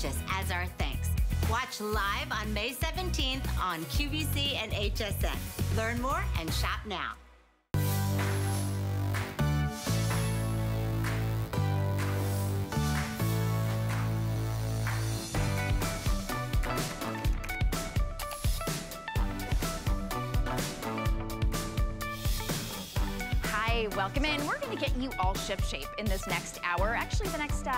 purchase as our thanks. Watch live on May 17th on QVC and HSN. Learn more and shop now. Welcome in. We're going to get you all shipshape in this next hour, actually the next 3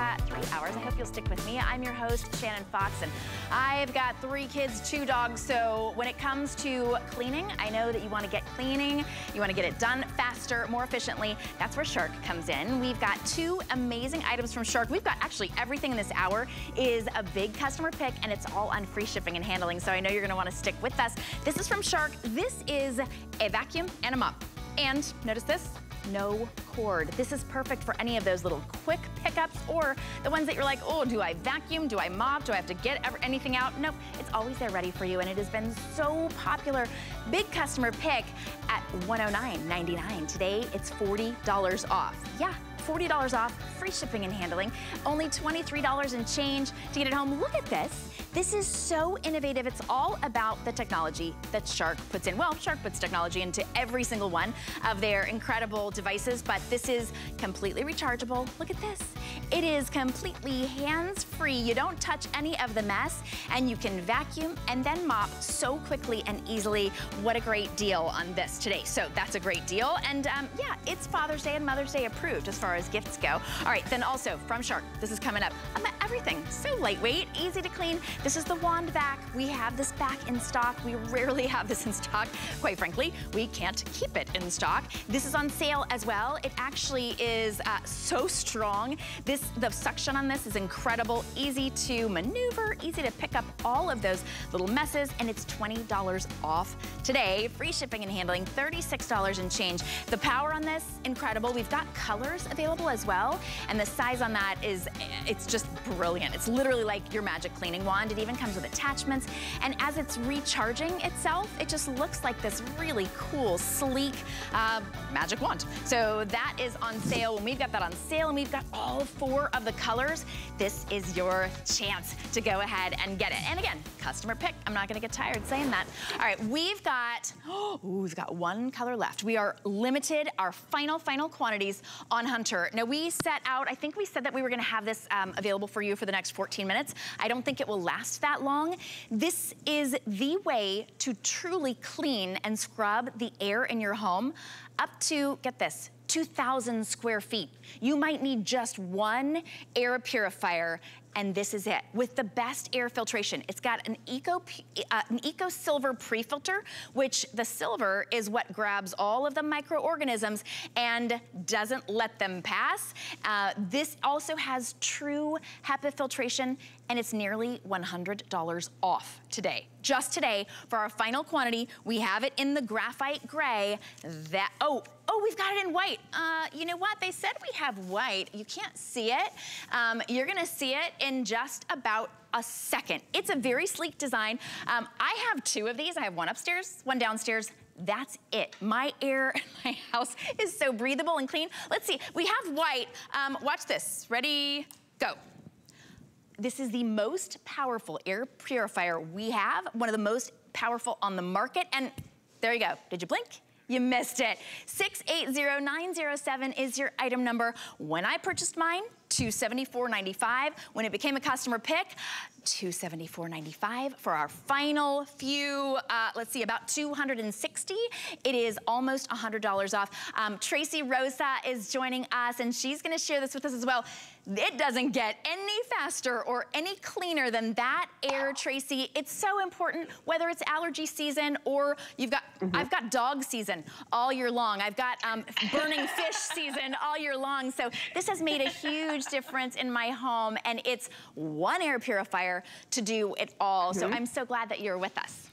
hours. I hope you'll stick with me. I'm your host, Shannon Fox, and I've got 3 kids, 2 dogs, so when it comes to cleaning, I know that you want to get cleaning, you want to get it done faster, more efficiently. That's where Shark comes in. We've got 2 amazing items from Shark. We've got actually everything in this hour is a big customer pick, and it's all on free shipping and handling, so I know you're going to want to stick with us. This is from Shark. This is a vacuum and a mop. And notice this. No cord. This is perfect for any of those little quick pickups or the ones that you're like, oh, do I vacuum? Do I mop? Do I have to get anything out? Nope, it's always there ready for you, and it has been so popular. Big customer pick at $109.99. Today, it's $40 off. Yeah, $40 off, free shipping and handling. Only $23 and change to get it home. Look at this. This is so innovative. It's all about the technology that Shark puts in. Well, Shark puts technology into every single one of their incredible devices, but this is completely rechargeable. Look at this. It is completely hands-free. You don't touch any of the mess, and you can vacuum and then mop so quickly and easily. What a great deal on this today. So that's a great deal. And yeah, it's Father's Day and Mother's Day approved as far as gifts go. All right, then also from Shark, this is coming up. Everything so lightweight, easy to clean. This is the wand vac. We have this back in stock. We rarely have this in stock. Quite frankly, we can't keep it in stock. This is on sale as well. It actually is so strong. The suction on this is incredible, easy to maneuver, easy to pick up all of those little messes, and it's $20 off today. Free shipping and handling, $36 and change. The power on this, incredible. We've got colors available as well, and the size on that is, it's just brilliant. It's literally like your magic cleaning wand. It even comes with attachments, and as it's recharging itself, it just looks like this really cool, sleek magic wand. So that is on sale, and we've got that on sale, and we've got all 4 of the colors. This is your chance to go ahead and get it. And again, customer pick. I'm not going to get tired saying that. All right, we've got, oh, we've got 1 color left. We are limited, our final quantities on Hunter. Now we set out, I think we said that we were going to have this available for you for the next 14 minutes. I don't think it will last that long. This is the way to truly clean and scrub the air in your home up to, get this, 2,000 square feet. You might need just 1 air purifier, and this is it, with the best air filtration. It's got an EcoSilver pre-filter, which the silver is what grabs all of the microorganisms and doesn't let them pass. This also has true HEPA filtration, and it's nearly $100 off today. Just today, for our final quantity, we have it in the graphite gray. That, oh, we've got it in white. You know what? They said we have white. You can't see it. You're gonna see it in just about a second. It's a very sleek design. I have 2 of these. I have 1 upstairs, 1 downstairs. That's it. My air in my house is so breathable and clean. Let's see, we have white. Watch this, ready, go. This is the most powerful air purifier we have, one of the most powerful on the market, and there you go. Did you blink? You missed it. 680907 is your item number. When I purchased mine, $274.95. When it became a customer pick, $274.95 for our final few, let's see, about 260. It is almost $100 off. Tracy Rosa is joining us, and she's gonna share this with us as well. It doesn't get any faster or any cleaner than that air, Tracy. It's so important, whether it's allergy season or you've got, I've got dog season all year long. I've got burning fish season all year long. So this has made a huge difference in my home, and it's 1 air purifier to do it all. So I'm so glad that you're with us.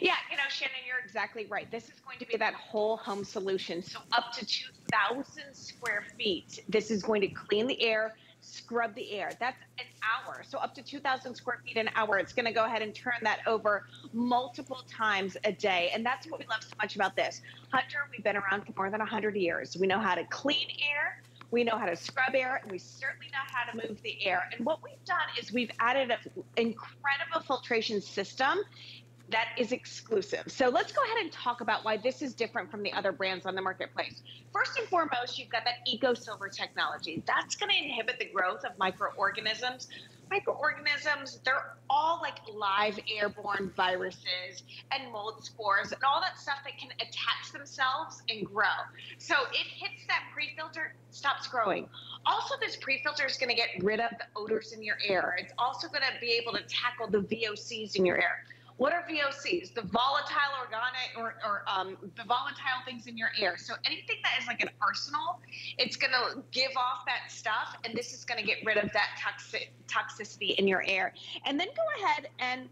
Yeah, you know, Shannon, you're exactly right. This is going to be that whole home solution. So up to 2,000 square feet. This is going to clean the air, scrub the air. That's an hour. So up to 2,000 square feet an hour. It's going to go ahead and turn that over multiple times a day. And that's what we love so much about this. Hunter, we've been around for more than 100 years. We know how to clean air. We know how to scrub air, and we certainly know how to move the air. And what we've done is we've added an incredible filtration system that is exclusive. So let's go ahead and talk about why this is different from the other brands on the marketplace. First and foremost, you've got that EcoSilver technology. That's gonna inhibit the growth of microorganisms. Microorganisms, they're all like live airborne viruses and mold spores and all that stuff that can attach themselves and grow. So it hits that pre-filter, stops growing. Also, this pre-filter is gonna get rid of the odors in your air. It's also gonna be able to tackle the VOCs in your air. What are VOCs? The volatile organic the volatile things in your air. So anything that is like an arsenal, it's going to give off that stuff, and this is going to get rid of that toxicity in your air. And then go ahead and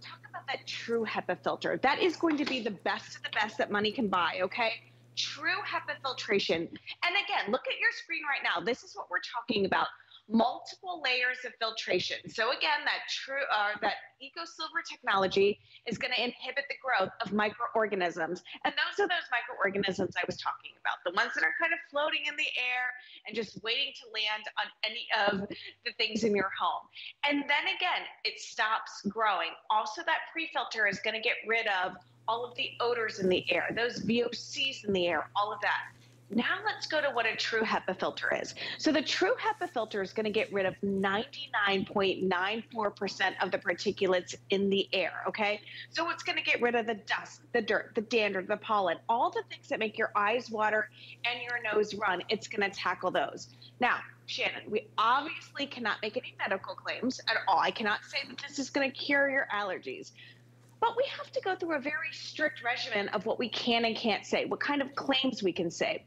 talk about that true HEPA filter. That is going to be the best of the best that money can buy, okay? True HEPA filtration. And again, look at your screen right now. This is what we're talking about. Multiple layers of filtration. So again, that EcoSilver technology is going to inhibit the growth of microorganisms, and those are those microorganisms I was talking about, the ones that are kind of floating in the air and just waiting to land on any of the things in your home. And then again, it stops growing. Also, that pre-filter is going to get rid of all of the odors in the air, those VOCs in the air, all of that. Now let's go to what a true HEPA filter is. So the true HEPA filter is going to get rid of 99.94% of the particulates in the air, okay? So it's going to get rid of the dust, the dirt, the dander, the pollen, all the things that make your eyes water and your nose run. It's going to tackle those. Now, Shannon, we obviously cannot make any medical claims at all. I cannot say that this is going to cure your allergies. But we have to go through a very strict regimen of what we can and can't say, what kind of claims we can say.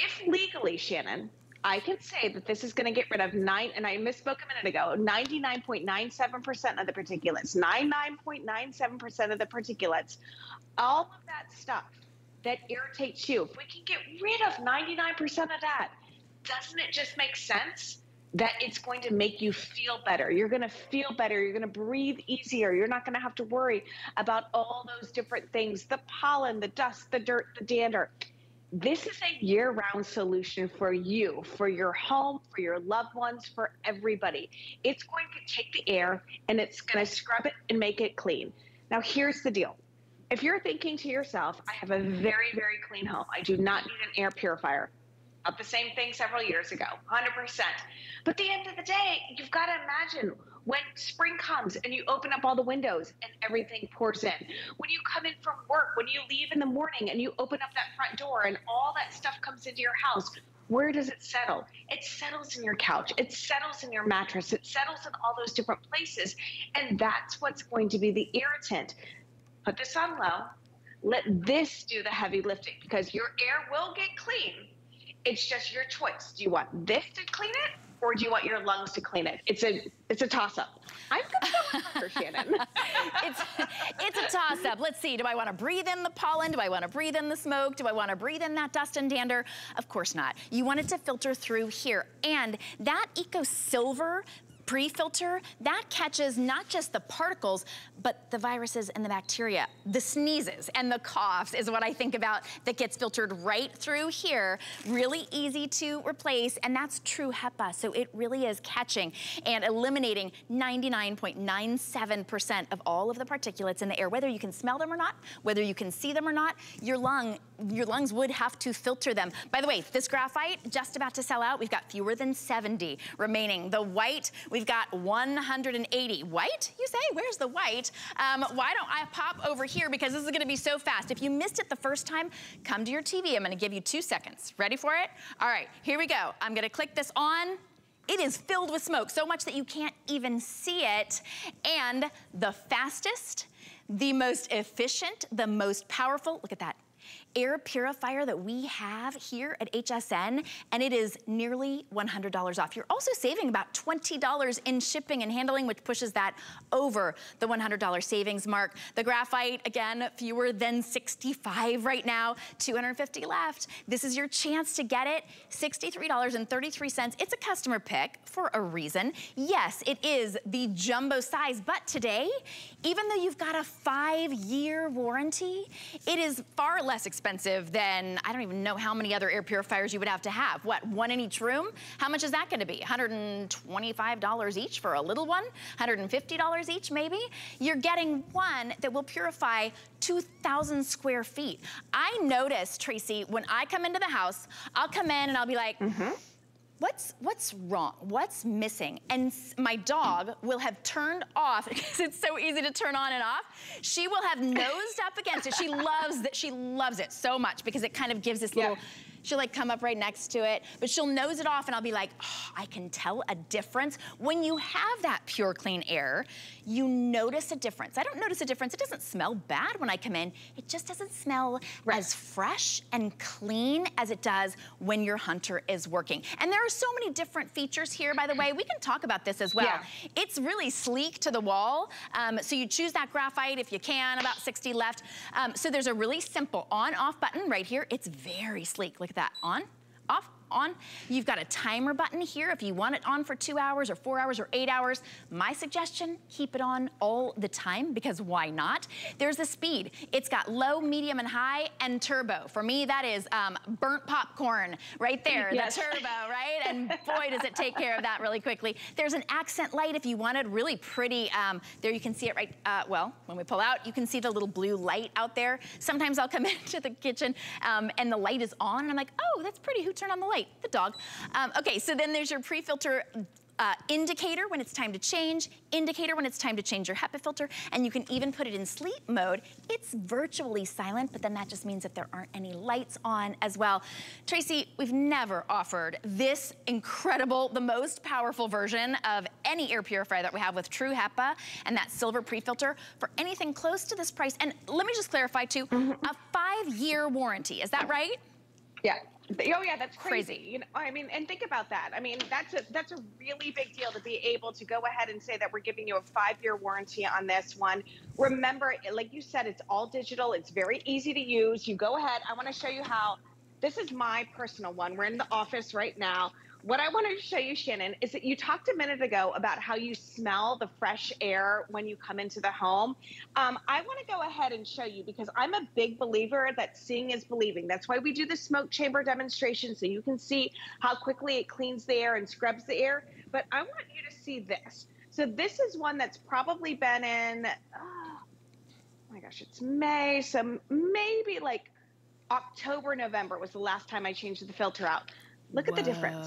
If legally, Shannon, I can say that this is going to get rid of 99.97% of the particulates, 99.97% of the particulates, all of that stuff that irritates you. If we can get rid of 99% of that, doesn't it just make sense that it's going to make you feel better? You're going to feel better. You're going to breathe easier. You're not going to have to worry about all those different things, the pollen, the dust, the dirt, the dander. This is a year-round solution for you, for your home, for your loved ones, for everybody. It's going to take the air, and it's going to scrub it and make it clean. Now, here's the deal. If you're thinking to yourself, I have a very, very clean home. I do not need an air purifier. The same thing several years ago, 100%. But at the end of the day, you've got to imagine when spring comes and you open up all the windows and everything pours in. When you come in from work, when you leave in the morning and you open up that front door and all that stuff comes into your house, where does it settle? It settles in your couch. It settles in your mattress. It settles in all those different places. And that's what's going to be the irritant. Put this on low. Let this do the heavy lifting, because your air will get clean. It's just your choice. Do you want this to clean it, or do you want your lungs to clean it? It's a toss-up. I'm going to go with Hunter, Shannon. It's a toss-up. Let's see. Do I want to breathe in the pollen? Do I want to breathe in the smoke? Do I want to breathe in that dust and dander? Of course not. You want it to filter through here. And that EcoSilver pre-filter, that catches not just the particles, but the viruses and the bacteria. The sneezes and the coughs is what I think about that gets filtered right through here. Really easy to replace, and that's true HEPA. So it really is catching and eliminating 99.97% of all of the particulates in the air, whether you can smell them or not, whether you can see them or not. Your lungs would have to filter them. By the way, this graphite, just about to sell out. We've got fewer than 70 remaining. The white, we've got 180. White? You say, where's the white? Why don't I pop over here, because this is gonna be so fast. If you missed it the first time, come to your TV. I'm gonna give you 2 seconds. Ready for it? All right, here we go. I'm gonna click this on. It is filled with smoke, so much that you can't even see it. And the fastest, the most efficient, the most powerful, look at that, air purifier that we have here at HSN, and it is nearly $100 off. You're also saving about $20 in shipping and handling, which pushes that over the $100 savings mark. The graphite, again, fewer than 65 right now, 250 left. This is your chance to get it, $63.33. It's a customer pick for a reason. Yes, it is the jumbo size, but today, even though you've got a 5-year warranty, it is far less expensive expensive than I don't even know how many other air purifiers you would have to have. What, one in each room? How much is that going to be? $125 each for a little one? $150 each maybe? You're getting one that will purify 2,000 square feet. I notice, Tracy, when I come into the house, I'll come in and I'll be like, what's wrong? What's missing? And my dog will have turned off, because it's so easy to turn on and off. She will have nosed up against it. She loves that. She loves it so much because it kind of gives this little, she'll like come up right next to it, but she'll nose it off and I'll be like, oh, I can tell a difference. When you have that pure, clean air, you notice a difference. I don't notice a difference. It doesn't smell bad when I come in. It just doesn't smell as fresh and clean as it does when your Hunter is working. And there are so many different features here, by the way. We can talk about this as well. It's really sleek to the wall. So you choose that graphite if you can, about 60 left. So there's a really simple on-off button right here. It's very sleek. Look at that, on, off, on. You've got a timer button here if you want it on for 2 hours or 4 hours or 8 hours. My suggestion, keep it on all the time because why not? There's the speed. It's got low, medium, and high, and turbo. For me, that is burnt popcorn right there, the turbo, right? And boy, does it take care of that really quickly. There's an accent light if you wanted, really pretty. There you can see it right, well, when we pull out, you can see the little blue light out there. Sometimes I'll come into the kitchen and the light is on, and I'm like, oh, that's pretty, who turned on the light? The dog. Okay, so then there's your pre-filter indicator when it's time to change, indicator when it's time to change your HEPA filter, and you can even put it in sleep mode. It's virtually silent, but then that just means that there aren't any lights on as well. Tracy, we've never offered this incredible, the most powerful version of any air purifier that we have with true HEPA and that silver pre-filter for anything close to this price. And let me just clarify too, a 5-year warranty, is that right? Yeah. Oh yeah, that's crazy. You know, I mean, and think about that. I mean, that's a really big deal to be able to go ahead and say that we're giving you a 5-year warranty on this one. Remember, like you said, it's all digital. It's very easy to use. You go ahead. I want to show you how. This is my personal one. We're in the office right now. What I wanted to show you, Shannon, is that you talked a minute ago about how you smell the fresh air when you come into the home. I want to go ahead and show you because I'm a big believer that seeing is believing. That's why we do the smoke chamber demonstration so you can see how quickly it cleans the air and scrubs the air. But I want you to see this. So this is one that's probably been in, oh my gosh, it's May. So maybe like October, November was the last time I changed the filter out. Look at the difference.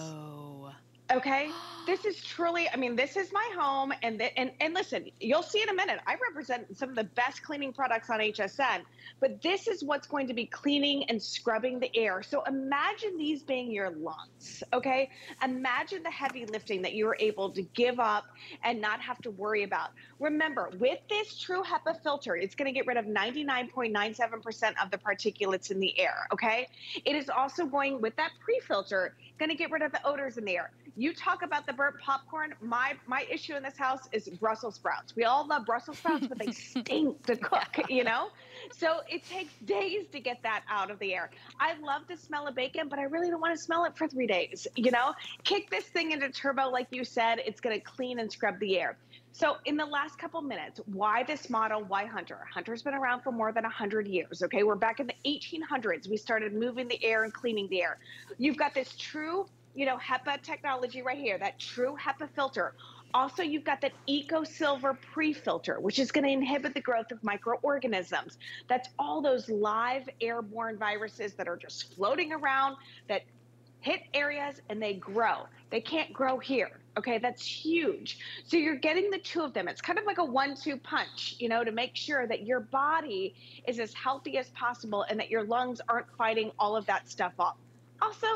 Okay, this is truly, I mean, this is my home, and listen, you'll see in a minute, I represent some of the best cleaning products on HSN, but this is what's going to be cleaning and scrubbing the air. So imagine these being your lungs, okay? Imagine the heavy lifting that you were able to give up and not have to worry about. Remember, with this true HEPA filter, it's gonna get rid of 99.97% of the particulates in the air, okay? It is also going, with that pre-filter, gonna get rid of the odors in the air. You talk about the burnt popcorn. My issue in this house is Brussels sprouts. We all love Brussels sprouts, but they stink to cook, you know? So it takes days to get that out of the air. I love the smell of bacon, but I really don't want to smell it for 3 days, you know? Kick this thing into turbo, like you said. It's going to clean and scrub the air. So in the last couple minutes, why this model, why Hunter? Hunter's been around for more than 100 years, okay? We're back in the 1800s. We started moving the air and cleaning the air. You've got this true, you know, HEPA technology right here, that true HEPA filter. Also, you've got that EcoSilver pre-filter, which is going to inhibit the growth of microorganisms. That's all those live airborne viruses that are just floating around that hit areas and they grow. They can't grow here. Okay, that's huge. So you're getting the two of them. It's kind of like a 1-2 punch, you know, to make sure that your body is as healthy as possible and that your lungs aren't fighting all of that stuff off. Also,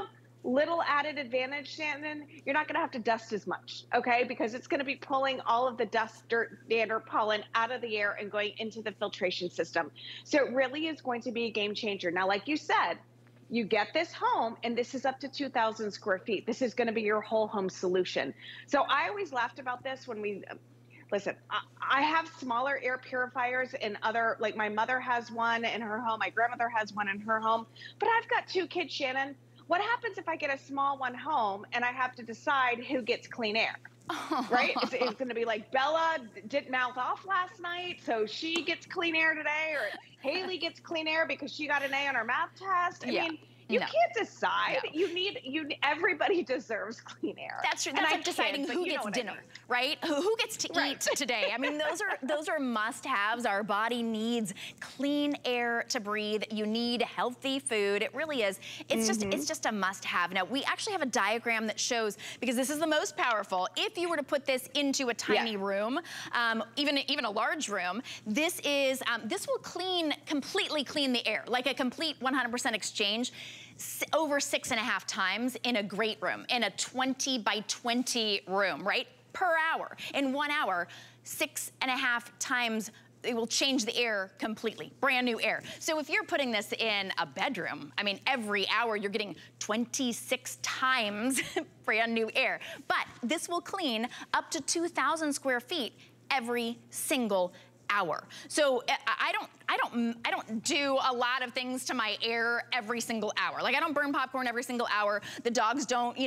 little added advantage, Shannon, you're not going to have to dust as much, okay? Because it's going to be pulling all of the dust, dirt, dander, pollen out of the air and going into the filtration system. So it really is going to be a game changer. Now, like you said, you get this home, and this is up to 2,000 square feet. This is going to be your whole home solution. So I always laughed about this when we... Listen, I have smaller air purifiers and other, like my mother has one in her home, my grandmother has one in her home, but I've got 2 kids, Shannon. What happens if I get a small one home and I have to decide who gets clean air? right? It's going to be like Bella didn't mouth off last night, so she gets clean air today, or Haley gets clean air because she got an A on her math test. I mean, you can't decide. No. Everybody deserves clean air. That's true. That's like deciding who gets dinner, right? Who gets to eat today? I mean, those are must-haves. Our body needs clean air to breathe. You need healthy food. It really is. It's just a must-have. Now, we actually have a diagram that shows, because this is the most powerful. If you were to put this into a tiny room, even a large room, this is this will completely clean the air, like a complete 100% exchange. Over 6.5 times in a great room, in a 20 by 20 room, right? Per hour, in 1 hour, 6.5 times it will change the air completely, brand new air. So if you're putting this in a bedroom, I mean, every hour you're getting 26 times brand new air. But this will clean up to 2,000 square feet every single hour. So I don't do a lot of things to my air every single hour. Like I don't burn popcorn every single hour. The dogs don't,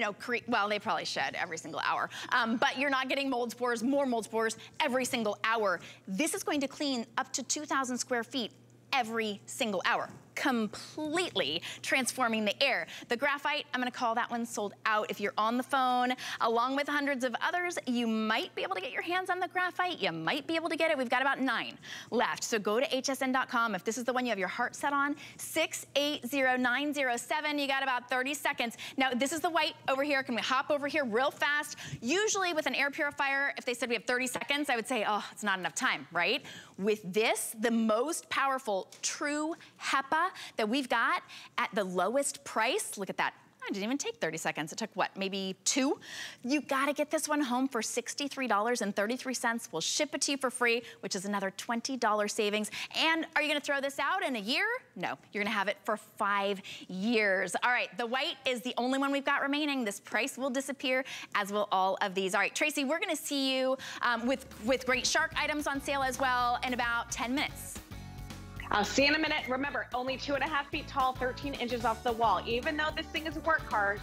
well, they probably shed every single hour. But you're not getting mold spores, more mold spores every single hour. This is going to clean up to 2,000 square feet every single hour, completely transforming the air. The graphite, I'm gonna call that one sold out. If you're on the phone, along with hundreds of others, you might be able to get your hands on the graphite. You might be able to get it. We've got about 9 left. So go to hsn.com. If this is the one you have your heart set on, 680907. You got about 30 seconds. Now, this is the white over here. Can we hop over here real fast? Usually with an air purifier, if they said we have 30 seconds, I would say, oh, it's not enough time, right? With this, the most powerful true HEPA that we've got at the lowest price. Look at that. I didn't even take 30 seconds. It took what, maybe 2? You gotta get this one home for $63.33. We'll ship it to you for free, which is another $20 savings. And are you gonna throw this out in a year? No, you're gonna have it for 5 years. All right, the white is the only one we've got remaining. This price will disappear, as will all of these. All right, Tracy, we're gonna see you with great Shark items on sale as well in about 10 minutes. I'll see you in a minute. Remember, only 2.5 feet tall, 13 inches off the wall. Even though this thing is a workhorse,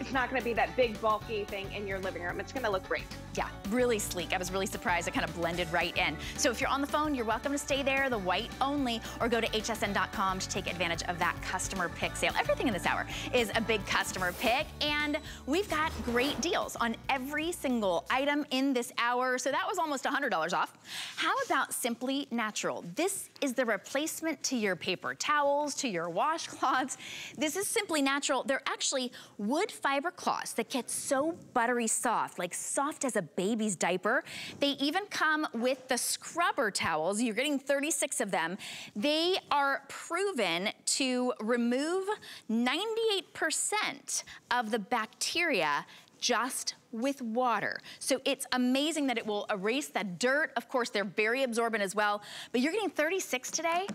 it's not gonna be that big bulky thing in your living room. It's gonna look great. Yeah, really sleek. I was really surprised. It kind of blended right in. So if you're on the phone, you're welcome to stay there, the white only, or go to hsn.com to take advantage of that customer pick sale. Everything in this hour is a big customer pick, and we've got great deals on every single item in this hour. So that was almost $100 off. How about Simply Natural? This is the replacement to your paper towels, to your washcloths. This is Simply Natural. They're actually wood fiber cloths that get so buttery soft, like soft as a baby's diaper. They even come with the scrubber towels. You're getting 36 of them. They are proven to remove 98% of the bacteria just with water. So it's amazing that it will erase that dirt. Of course, they're very absorbent as well, but you're getting 36 today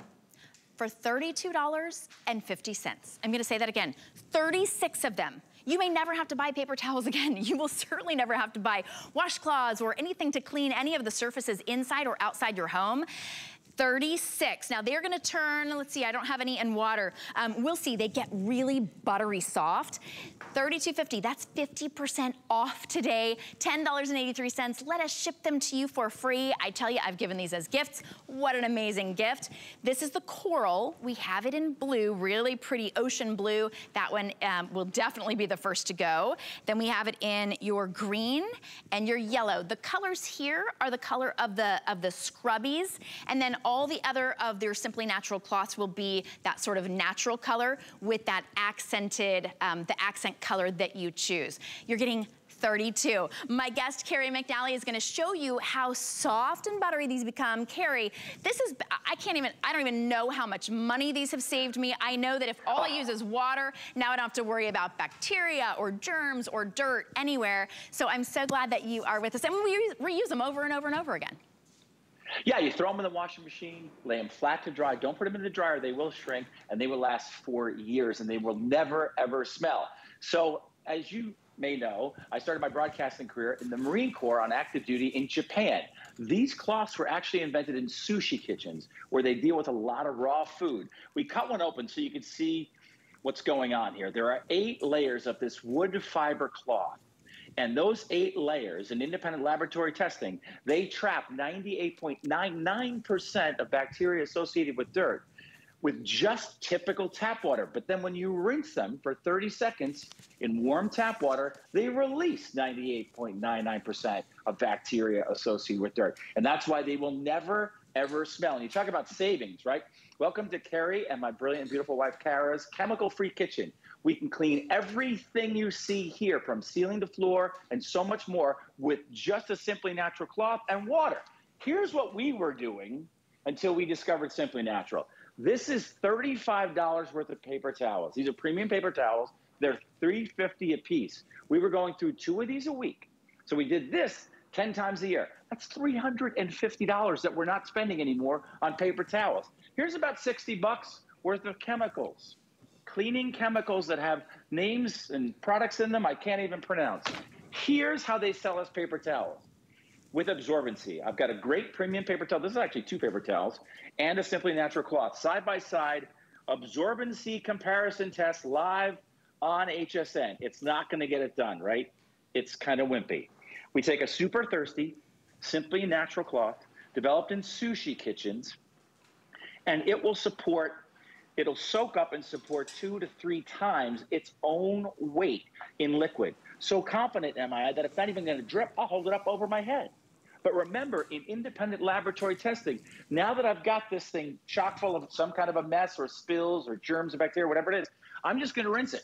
for $32.50. I'm gonna say that again, 36 of them. You may never have to buy paper towels again. You will certainly never have to buy washcloths or anything to clean any of the surfaces inside or outside your home. 36. Now they're gonna turn, let's see, I don't have any in water. We'll see, they get really buttery soft. $32.50, that's 50% off today. $10.83, let us ship them to you for free. I tell you, I've given these as gifts. What an amazing gift. This is the coral. We have it in blue, really pretty ocean blue. That one will definitely be the first to go. Then we have it in your green and your yellow. The colors here are the color of the scrubbies, and then all the other of their Simply Natural cloths will be that sort of natural color with that accented, the accent color that you choose. You're getting 32. My guest, Kerry McNally, is gonna show you how soft and buttery these become. Kerry, this is, I don't even know how much money these have saved me. I know that if all I use is water, now I don't have to worry about bacteria or germs or dirt anywhere. So I'm so glad that you are with us. And we reuse them over and over and over again. Yeah, you throw them in the washing machine, lay them flat to dry. Don't put them in the dryer. They will shrink, and they will last for years, and they will never, ever smell. So as you may know, I started my broadcasting career in the Marine Corps on active duty in Japan. These cloths were actually invented in sushi kitchens where they deal with a lot of raw food. We cut one open so you can see what's going on here. There are 8 layers of this wood fiber cloth. And those 8 layers in independent laboratory testing, they trap 98.99% of bacteria associated with dirt with just typical tap water. But then when you rinse them for 30 seconds in warm tap water, they release 98.99% of bacteria associated with dirt. And that's why they will never, ever smell. And you talk about savings, right? Welcome to Kerry and my brilliant and beautiful wife, Kara's chemical-free kitchen. We can clean everything you see here from ceiling to floor and so much more with just a Simply Natural cloth and water. Here's what we were doing until we discovered Simply Natural. This is $35 worth of paper towels. These are premium paper towels. They're $3.50 a piece. We were going through 2 of these a week. So we did this 10 times a year. That's $350 that we're not spending anymore on paper towels. Here's about $60 worth of chemicals. Cleaning chemicals that have names and products in them I can't even pronounce. Here's how they sell us paper towels. With absorbency, I've got a great premium paper towel. This is actually 2 paper towels and a Simply Natural cloth. Side by side, absorbency comparison test live on HSN. It's not going to get it done, right? It's kind of wimpy. We take a super thirsty Simply Natural cloth developed in sushi kitchens, and it will support, it'll soak up and support 2 to 3 times its own weight in liquid. So confident am I that it's not even going to drip, I'll hold it up over my head. But remember, in independent laboratory testing, now that I've got this thing chock full of some kind of a mess or spills or germs or bacteria, whatever it is, I'm just going to rinse it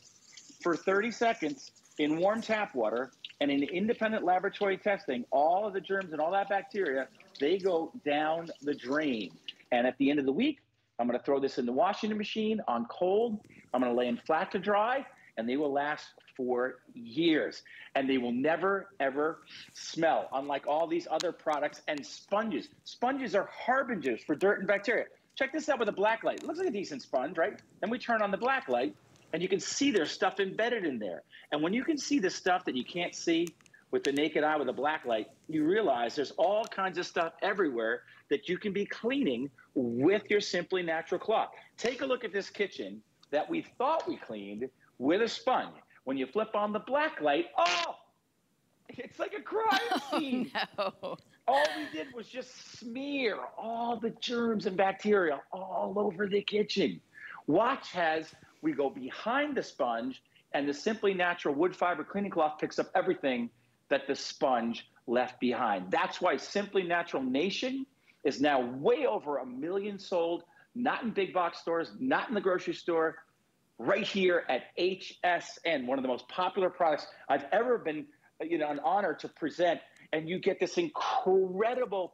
for 30 seconds in warm tap water. And in independent laboratory testing, all of the germs and all that bacteria, they go down the drain. And at the end of the week, I'm going to throw this in the washing machine on cold. I'm going to lay them flat to dry, and they will last for years. And they will never, ever smell, unlike all these other products and sponges. Sponges are harbingers for dirt and bacteria. Check this out with a black light. It looks like a decent sponge, right? Then we turn on the black light, and you can see there's stuff embedded in there. And when you can see the stuff that you can't see with the naked eye with a black light, you realize there's all kinds of stuff everywhere that you can be cleaning with your Simply Natural cloth. Take a look at this kitchen that we thought we cleaned with a sponge. When you flip on the black light, oh, it's like a crime scene. Oh, no. All we did was just smear all the germs and bacteria all over the kitchen. Watch as we go behind the sponge and the Simply Natural wood fiber cleaning cloth picks up everything that the sponge left behind. That's why Simply Natural Nation is now way over 1 million sold, not in big box stores, not in the grocery store, right here at HSN, one of the most popular products I've ever been, you know, an honor to present. And you get this incredible,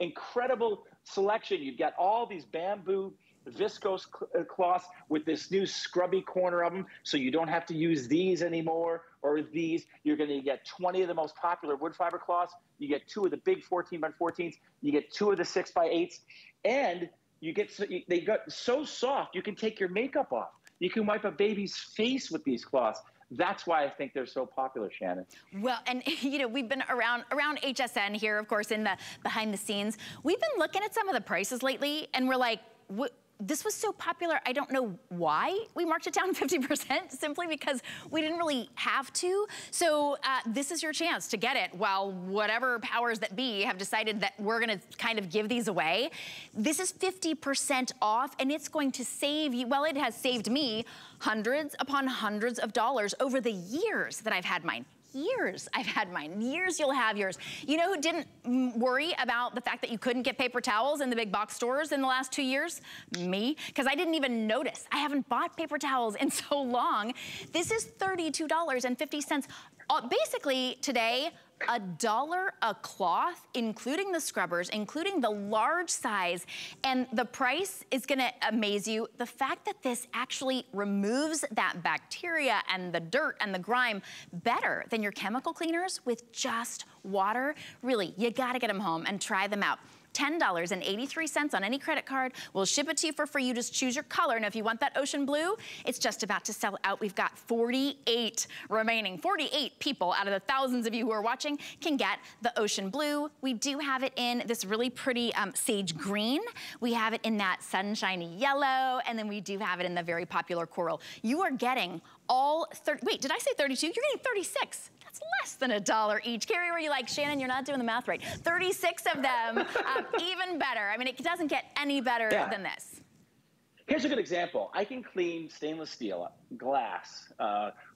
incredible selection. You've got all these bamboo viscose cloths with this new scrubby corner of them, so you don't have to use these anymore or these. You're going to get 20 of the most popular wood fiber cloths. You get 2 of the big 14x14s. You get 2 of the 6x8s. And you get they got so soft, you can take your makeup off. You can wipe a baby's face with these cloths. That's why I think they're so popular, Shannon. Well, and you know, we've been around HSN here, of course, in the behind the scenes. We've been looking at some of the prices lately, and we're like, what? This was so popular, I don't know why we marked it down 50%, simply because we didn't really have to. So this is your chance to get it while whatever powers that be have decided that we're gonna kind of give these away. This is 50% off, and it's going to save you, well, it has saved me hundreds upon hundreds of dollars over the years that I've had mine. Years I've had mine, years you'll have yours. You know who didn't worry about the fact that you couldn't get paper towels in the big box stores in the last 2 years? Me, because I didn't even notice. I haven't bought paper towels in so long. This is $32.50. Basically today, $1 a cloth, including the scrubbers, including the large size, and the price is gonna amaze you. The fact that this actually removes that bacteria and the dirt and the grime better than your chemical cleaners with just water. Really, you gotta get them home and try them out. $10.83 on any credit card. We'll ship it to you for free. You just choose your color. Now, if you want that ocean blue, it's just about to sell out. We've got 48 remaining. 48 people out of the thousands of you who are watching can get the ocean blue. We do have it in this really pretty sage green. We have it in that sunshiny yellow, and then we do have it in the very popular coral. You are getting all 30, wait, did I say 32? You're getting 36. That's less than $1 each. Kerry, were you like, Shannon, you're not doing the math right. 36 of them, even better. I mean, it doesn't get any better than this. Here's a good example. I can clean stainless steel, glass,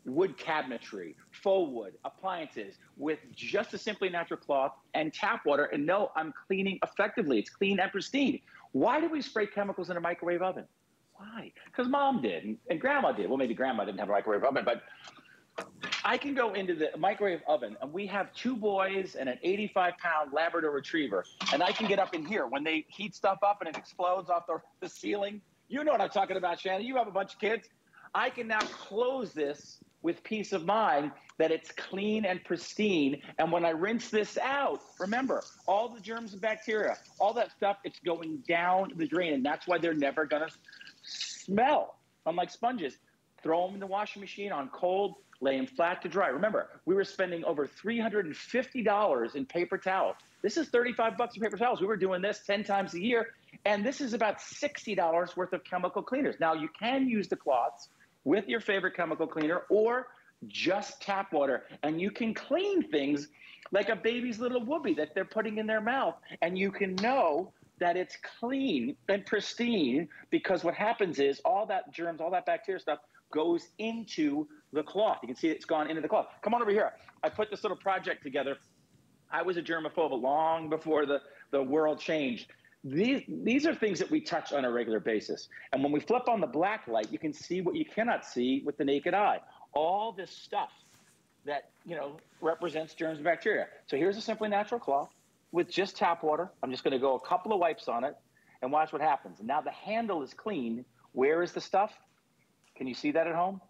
wood cabinetry, faux wood, appliances with just a Simply Natural cloth and tap water, and no, I'm cleaning effectively. It's clean and pristine. Why do we spray chemicals in a microwave oven? Why? Because Mom did, and Grandma did. Well, maybe Grandma didn't have a microwave oven, but I can go into the microwave oven, and we have two boys and an 85-pound Labrador Retriever, and I can get up in here. When they heat stuff up and it explodes off the ceiling, you know what I'm talking about, Shannon. You have a bunch of kids. I can now close this with peace of mind that it's clean and pristine. And when I rinse this out, remember, all the germs and bacteria, all that stuff, it's going down the drain. And that's why they're never going to smell, unlike sponges. Throw them in the washing machine on cold, lay them flat to dry. Remember, we were spending over $350 in paper towels. This is 35 bucks in paper towels. We were doing this 10 times a year. And this is about $60 worth of chemical cleaners. Now, you can use the cloths with your favorite chemical cleaner or just tap water. And you can clean things like a baby's little whoopie that they're putting in their mouth. And you can know that it's clean and pristine because what happens is all that germs, all that bacteria stuff goes into the cloth. You can see it's gone into the cloth. Come on over here. I put this little project together. I was a germaphobe long before the world changed. These are things that we touch on a regular basis. And when we flip on the black light, you can see what you cannot see with the naked eye. All this stuff that, you know, represents germs and bacteria. So here's a Simply Natural cloth with just tap water. I'm just going to go a couple of wipes on it and watch what happens. Now the handle is clean. Where is the stuff? Can you see that at home?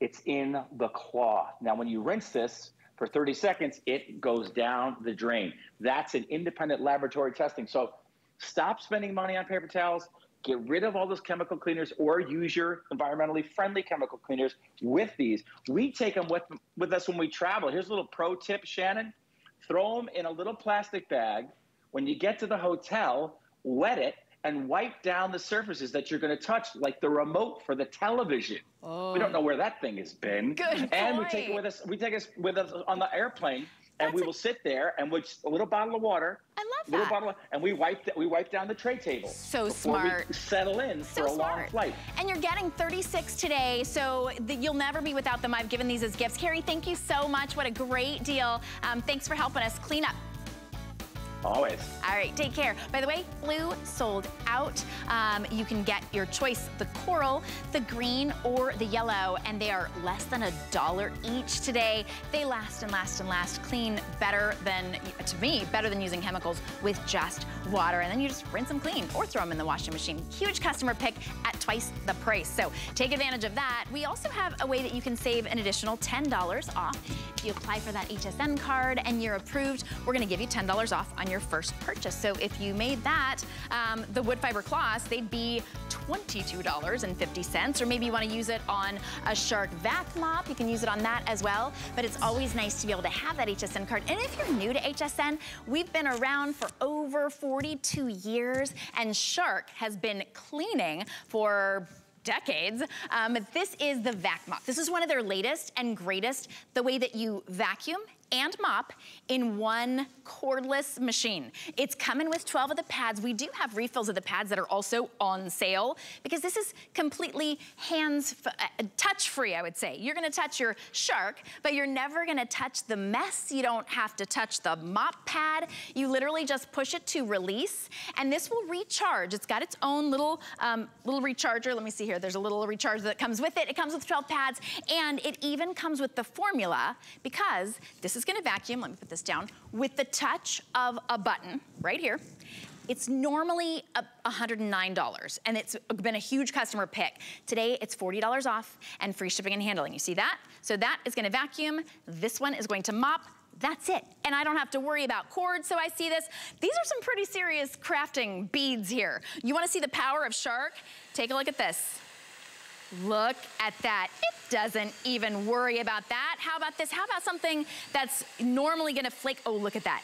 It's in the cloth. Now when you rinse this for 30 seconds, it goes down the drain. That's an independent laboratory testing. So stop spending money on paper towels, get rid of all those chemical cleaners, or use your environmentally friendly chemical cleaners with these. We take them with us when we travel. Here's a little pro tip, Shannon. Throw them in a little plastic bag. When you get to the hotel, wet it and wipe down the surfaces that you're going to touch, like the remote for the television. Oh. We don't know where that thing has been. Good and point. We take it with us. We take it with us on the airplane. And we will sit there and with a little bottle of water, I love that. Little bottle of, and we wipe down the tray table. So smart. We settle in so for a smart. Long flight. And you're getting 36 today, so you'll never be without them. I've given these as gifts. Kerry, thank you so much. What a great deal. Thanks for helping us clean up. Always. All right, take care. By the way, blue sold out. You can get your choice, the coral, the green, or the yellow, and they are less than $1 each today. They last and last and last. Clean better than, to me, better than using chemicals with just water. And then you just rinse them clean or throw them in the washing machine. Huge customer pick at twice the price. So take advantage of that. We also have a way that you can save an additional $10 off. If you apply for that HSN card and you're approved, we're gonna give you $10 off on your first purchase. So if you made that, the wood fiber cloths, they'd be $22.50, or maybe you want to use it on a Shark vac mop. You can use it on that as well, but it's always nice to be able to have that HSN card. And if you're new to HSN, we've been around for over 42 years, and Shark has been cleaning for decades. This is the vac mop. This is one of their latest and greatest, the way that you vacuum and mop in one cordless machine. It's coming with 12 of the pads. We do have refills of the pads that are also on sale because this is completely hands, touch-free, I would say. You're gonna touch your Shark, but you're never gonna touch the mess. You don't have to touch the mop pad. You literally just push it to release, and this will recharge. It's got its own little recharger. Let me see here. There's a little recharger that comes with it. It comes with 12 pads, and it even comes with the formula because this is gonna vacuum, let me put this down, with the touch of a button right here. It's normally $109, and it's been a huge customer pick. Today, it's $40 off and free shipping and handling. You see that? So that is gonna vacuum. This one is going to mop. That's it. And I don't have to worry about cords, so I see this. These are some pretty serious crafting beads here. You wanna see the power of Shark? Take a look at this. Look at that. It doesn't even worry about that. How about this? How about something that's normally gonna flake? Oh, look at that.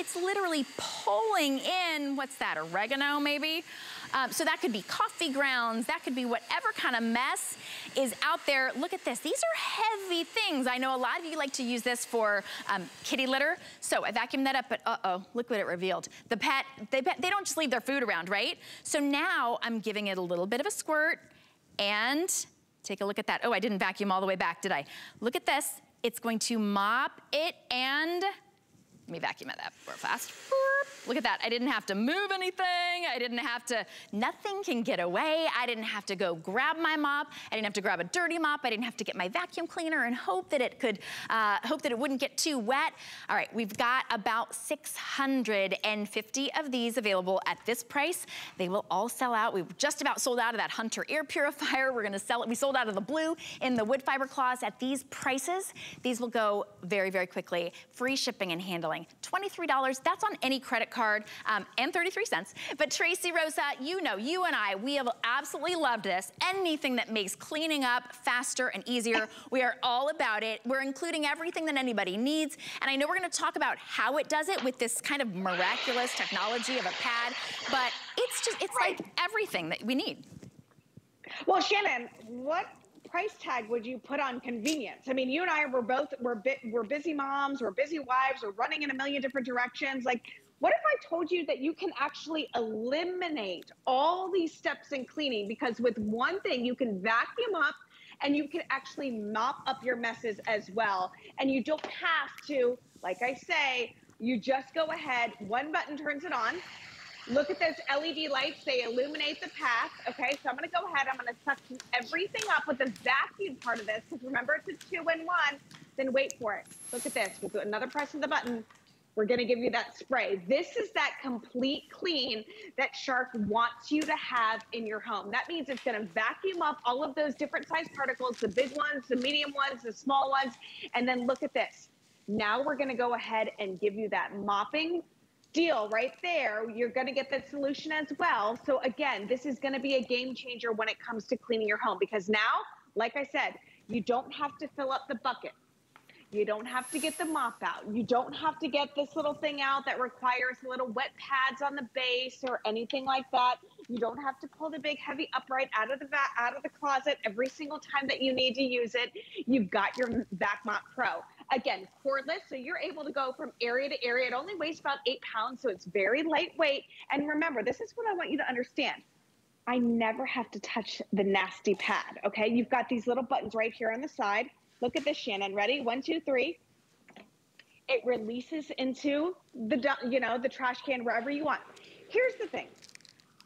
it's literally pulling in, what's that, oregano maybe? So that could be coffee grounds, that could be whatever kind of mess is out there. Look at this, these are heavy things. I know a lot of you like to use this for kitty litter. So I vacuumed that up, but uh-oh, look what it revealed. The pet, they don't just leave their food around, right? So now I'm giving it a little bit of a squirt and take a look at that. Oh, I didn't vacuum all the way back, did I? Look at this, it's going to mop it and, let me vacuum that up real fast. Look at that, I didn't have to move anything. I didn't have to, nothing can get away. I didn't have to go grab my mop. I didn't have to grab a dirty mop. I didn't have to get my vacuum cleaner and hope that it wouldn't get too wet. All right, we've got about 650 of these available at this price. They will all sell out. We've just about sold out of that Hunter air purifier. We're gonna sell it. We sold out of the blue in the wood fiber cloths at these prices. These will go very, very quickly. Free shipping and handling. $23, that's on any credit card and 33 cents. But Tracy Rosa, you know, you and I, we have absolutely loved this. Anything that makes cleaning up faster and easier, we are all about it. We're including everything that anybody needs. And I know we're gonna talk about how it does it with this kind of miraculous technology of a pad, but it's just, it's like everything that we need. Well, Shannon, what price tag would you put on convenience? I mean, you and I were both, we're busy moms, we're busy wives, we're running in a million different directions. Like, what if I told you that you can actually eliminate all these steps in cleaning? Because with one thing, you can vacuum up and you can actually mop up your messes as well. And you don't have to, like I say, you just go ahead, one button turns it on. Look at those LED lights, they illuminate the path. Okay, so I'm gonna go ahead, I'm gonna suction everything up with the vacuum part of this, because remember it's a 2-in-1, then wait for it. Look at this, we'll do another press of the button. We're gonna give you that spray. This is that complete clean that Shark wants you to have in your home. That means it's gonna vacuum up all of those different size particles, the big ones, the medium ones, the small ones, and then look at this. Now we're gonna go ahead and give you that mopping deal right there. You're gonna get that solution as well. So again, this is gonna be a game changer when it comes to cleaning your home, because now, like I said, you don't have to fill up the bucket. You don't have to get the mop out. You don't have to get this little thing out that requires little wet pads on the base or anything like that. You don't have to pull the big heavy upright out of the closet every single time that you need to use it. You've got your VacMop Pro. Again, cordless, so you're able to go from area to area. It only weighs about 8 pounds, so it's very lightweight. And remember, this is what I want you to understand. I never have to touch the nasty pad, okay? You've got these little buttons right here on the side. Look at this, Shannon. Ready? 1, 2, 3. It releases into the, you know, the trash can, wherever you want. Here's the thing.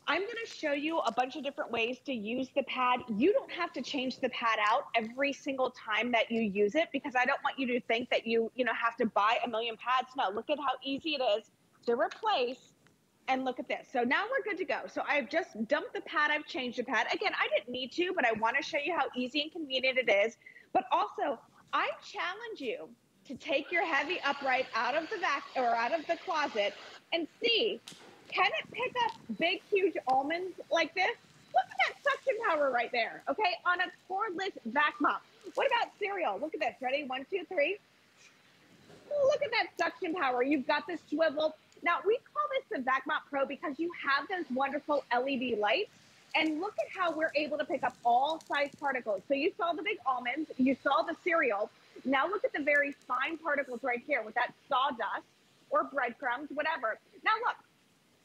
I'm gonna show you a bunch of different ways to use the pad. You don't have to change the pad out every single time that you use it, because I don't want you to think that you know, have to buy a million pads. No, look at how easy it is to replace. And look at this. So now we're good to go. So I've just dumped the pad. I've changed the pad. Again, I didn't need to, but I want to show you how easy and convenient it is. But also, I challenge you to take your heavy upright out of the closet and see, can it pick up big, huge almonds like this? Look at that suction power right there, okay? On a cordless vac mop. What about cereal? Look at this. Ready? 1, 2, 3. Look at that suction power. You've got this swivel. Now, we call this the VacMop Pro because you have those wonderful LED lights. And look at how we're able to pick up all size particles. So you saw the big almonds, you saw the cereal. Now look at the very fine particles right here with that sawdust or breadcrumbs, whatever. Now look,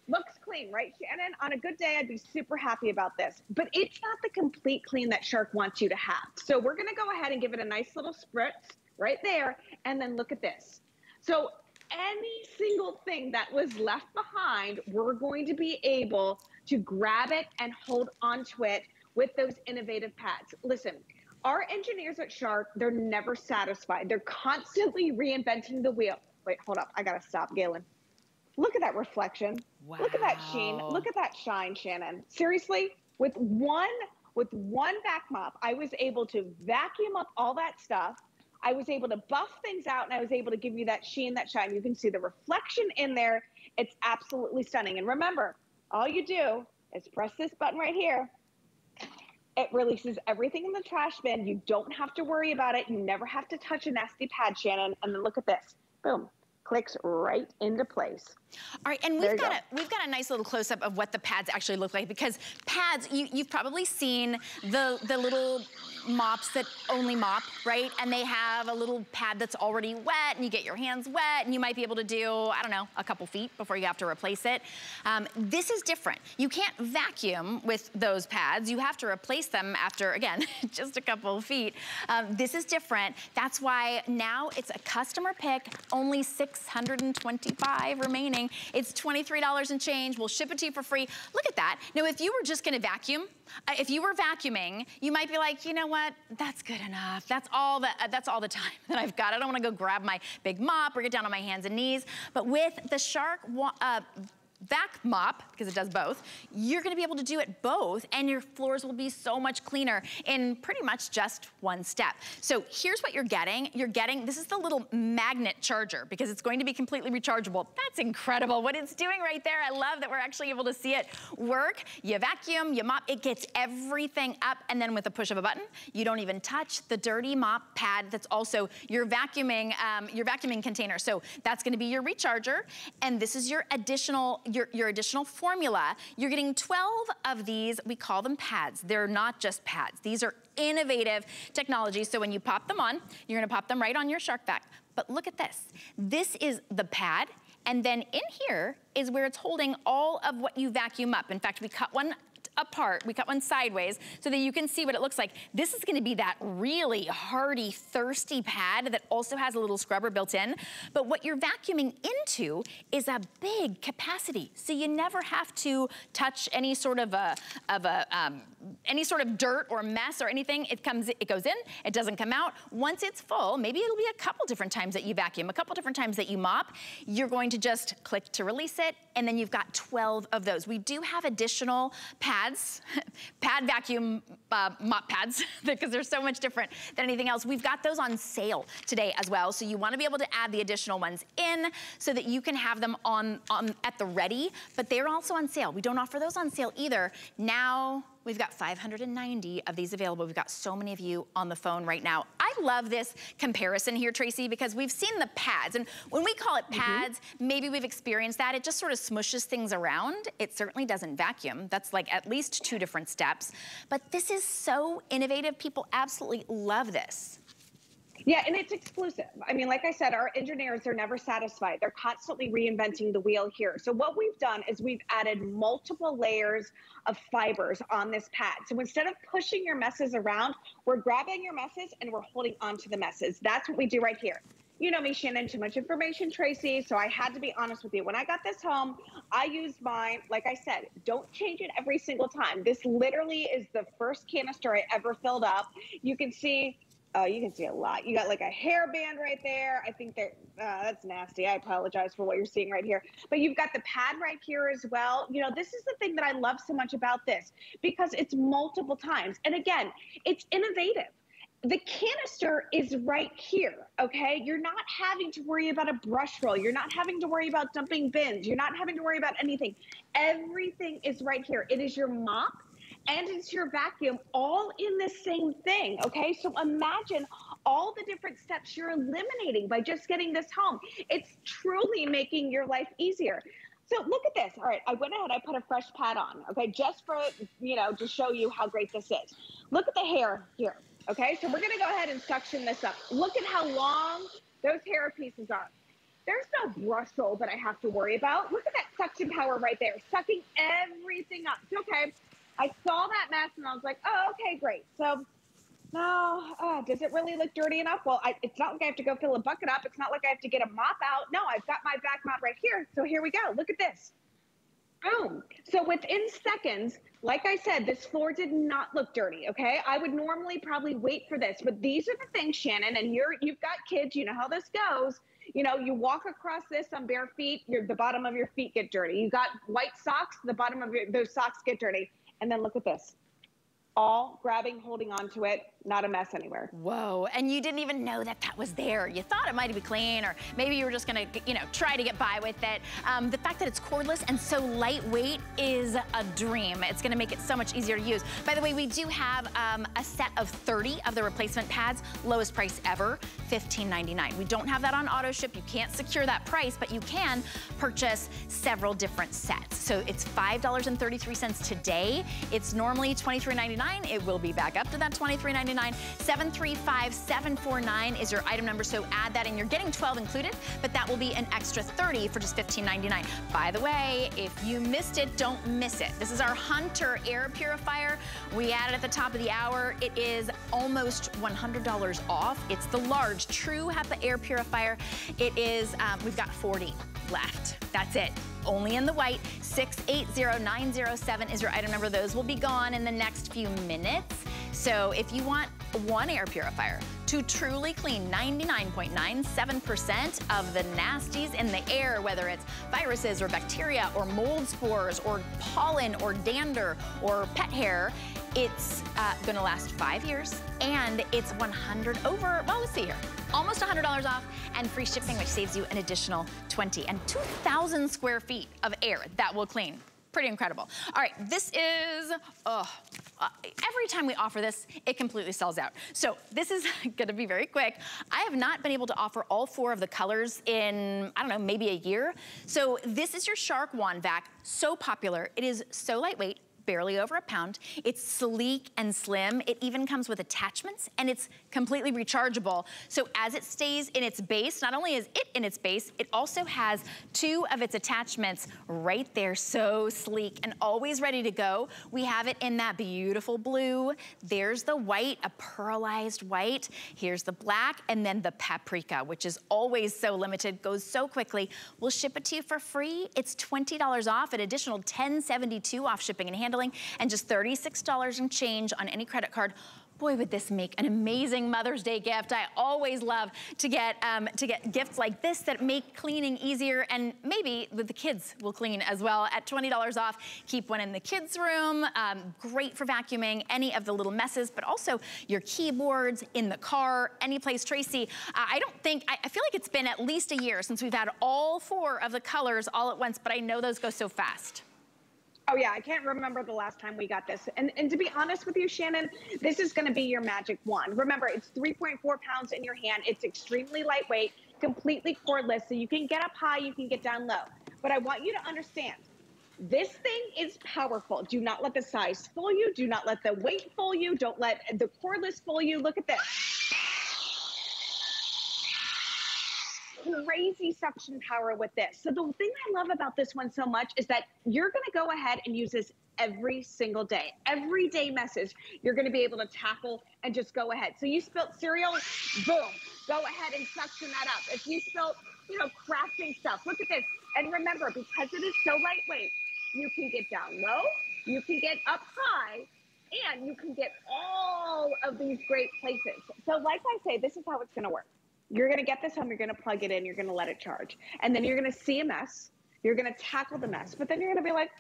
looks clean, right, Shannon? On a good day, I'd be super happy about this. But it's not the complete clean that Shark wants you to have. So we're gonna go ahead and give it a nice little spritz right there. And then look at this. So any single thing that was left behind, we're going to be able to grab it and hold onto it with those innovative pads. Listen, our engineers at Shark, they're never satisfied. They're constantly reinventing the wheel. Wait, hold up, I gotta stop, Galen. Look at that reflection. Wow. Look at that sheen, look at that shine, Shannon. Seriously, with one VacMop, I was able to vacuum up all that stuff. I was able to buff things out, and I was able to give you that sheen, that shine. You can see the reflection in there. It's absolutely stunning. And remember, all you do is press this button right here. It releases everything in the trash bin. You don't have to worry about it. You never have to touch a nasty pad, Shannon. And then look at this. Boom. clicks right into place. All right, and we've got a nice little close up of what the pads actually look like, because pads, you've probably seen the little mops that only mop, right? And they have a little pad that's already wet, and you get your hands wet, and you might be able to do, I don't know, a couple feet before you have to replace it. This is different. You can't vacuum with those pads. You have to replace them after, again, just a couple of feet. This is different. That's why now it's a customer pick, only 625 remaining. It's $23 and change. We'll ship it to you for free. Look at that. Now, if you were just gonna vacuum, if you were vacuuming, you might be like, you know what, that's good enough. That's all the time that I've got. I don't wanna go grab my big mop or get down on my hands and knees. But with the Shark vac mop, because it does both, you're gonna be able to do it both, and your floors will be so much cleaner in pretty much just one step. So here's what you're getting. You're getting, this is the little magnet charger, because it's going to be completely rechargeable. That's incredible what it's doing right there. I love that we're actually able to see it work. You vacuum, you mop, it gets everything up, and then with a push of a button, you don't even touch the dirty mop pad that's also your vacuuming container. So that's gonna be your recharger, and this is your additional, your additional formula. You're getting 12 of these. We call them pads. They're not just pads. These are innovative technology. So when you pop them on, you're gonna pop them right on your Shark vac. But look at this. This is the pad. And then in here is where it's holding all of what you vacuum up. In fact, we cut one apart, we cut one sideways so that you can see what it looks like. This is gonna be that really hardy, thirsty pad that also has a little scrubber built in. But what you're vacuuming into is a big capacity. So you never have to touch any sort of any sort of dirt or mess or anything. It goes in, it doesn't come out. Once it's full, maybe it'll be a couple different times that you vacuum, a couple different times that you mop. You're going to just click to release it, and then you've got 12 of those. We do have additional pads, pad vacuum mop pads, because they're so much different than anything else. We've got those on sale today as well, so you want to be able to add the additional ones in so that you can have them on at the ready, but they're also on sale. We don't offer those on sale either. Now, we've got 590 of these available. We've got so many of you on the phone right now. I love this comparison here, Tracy, because we've seen the pads. And when we call it pads, maybe we've experienced that. It just sort of smushes things around. It certainly doesn't vacuum. That's like at least two different steps. But this is so innovative. People absolutely love this. Yeah, and it's exclusive. I mean, like I said, our engineers are never satisfied. They're constantly reinventing the wheel here. So what we've done is we've added multiple layers of fibers on this pad. So instead of pushing your messes around, we're grabbing your messes and we're holding onto the messes. That's what we do right here. You know me, Shannon, too much information, Tracy, so I had to be honest with you. When I got this home, I used mine, like I said, don't change it every single time. This literally is the first canister I ever filled up. You can see a lot. You got like a hairband right there. I think that's nasty. I apologize for what you're seeing right here. But you've got the pad right here as well. You know, this is the thing that I love so much about this, because it's multiple times. And again, it's innovative. The canister is right here, okay? You're not having to worry about a brush roll. You're not having to worry about dumping bins. You're not having to worry about anything. Everything is right here. It is your mop, and it's your vacuum, all in the same thing, okay? So imagine all the different steps you're eliminating by just getting this home. It's truly making your life easier. So look at this. All right, I went ahead, I put a fresh pad on, okay, just for, you know, to show you how great this is. Look at the hair here, okay? So we're gonna go ahead and suction this up. Look at how long those hair pieces are. There's no brush roll that I have to worry about. Look at that suction power right there, sucking everything up, okay? I saw that mess and I was like, oh, okay, great. So now, does it really look dirty enough? Well, it's not like I have to go fill a bucket up. It's not like I have to get a mop out. No, I've got my back mop right here. So here we go. Look at this. Boom. So within seconds, like I said, this floor did not look dirty, okay? I would normally probably wait for this, but these are the things, Shannon, and you've got kids, you know how this goes. You know, you walk across this on bare feet, the bottom of your feet get dirty. You got white socks, the bottom of those socks get dirty. And then look at this, all grabbing, holding onto it, not a mess anywhere. Whoa, and you didn't even know that that was there. You thought it might be clean, or maybe you were just gonna, you know, try to get by with it. The fact that it's cordless and so lightweight is a dream. It's gonna make it so much easier to use. By the way, we do have a set of 30 of the replacement pads, lowest price ever, $15.99. We don't have that on auto ship. You can't secure that price, but you can purchase several different sets. So it's $5.33 today. It's normally $23.99. It will be back up to that $23.99. 735749 is your item number, so add that in. You're getting 12 included, but that will be an extra 30 for just $15.99. By the way, if you missed it, don't miss it. This is our Hunter air purifier. We added at the top of the hour. It is almost $100 off. It's the large true HEPA air purifier. It is, we've got 40 left. That's it. Only in the white. 680907 is your item number. Those will be gone in the next few minutes. So if you want one air purifier to truly clean 99.97% of the nasties in the air, whether it's viruses or bacteria or mold spores or pollen or dander or pet hair, it's gonna last 5 years, and it's 100 over, well, let's see here, almost $100 off, and free shipping, which saves you an additional 20 and 2,000 square feet of air that will clean. Pretty incredible. All right, this is, every time we offer this, it completely sells out. So this is gonna be very quick. I have not been able to offer all four of the colors in, I don't know, maybe a year. So this is your Shark Wand Vac, so popular. It is so lightweight, barely over a pound. It's sleek and slim. It even comes with attachments, and it's completely rechargeable. So as it stays in its base, not only is it in its base, it also has two of its attachments right there. So sleek and always ready to go. We have it in that beautiful blue. There's the white, a pearlized white. Here's the black, and then the paprika, which is always so limited, goes so quickly. We'll ship it to you for free. It's $20 off, an additional $10.72 off shipping and handling, and just $36 and change on any credit card. Boy, would this make an amazing Mother's Day gift. I always love to get gifts like this that make cleaning easier, and maybe the kids will clean as well at $20 off. Keep one in the kids' room, great for vacuuming any of the little messes, but also your keyboards, in the car, any place. Tracy, I feel like it's been at least a year since we've had all four of the colors all at once, but I know those go so fast. Oh yeah, I can't remember the last time we got this. And to be honest with you, Shannon, this is gonna be your magic wand. Remember, it's 3.4 pounds in your hand. It's extremely lightweight, completely cordless, so you can get up high, you can get down low. But I want you to understand, this thing is powerful. Do not let the size fool you. Do not let the weight fool you. Don't let the cordless fool you. Look at this. Crazy suction power with this. So the thing I love about this one so much is that you're going to go ahead and use this every single day. Everyday messes you're going to be able to tackle and just go ahead. So you spilt cereal, boom, go ahead and suction that up. If you spilt, you know, crafting stuff, look at this. And remember, because it is so lightweight, you can get down low, you can get up high, and you can get all of these great places. So like I say, this is how it's going to work. You're going to get this home, you're going to plug it in, you're going to let it charge. And then you're going to see a mess, you're going to tackle the mess, but then you're going to be like,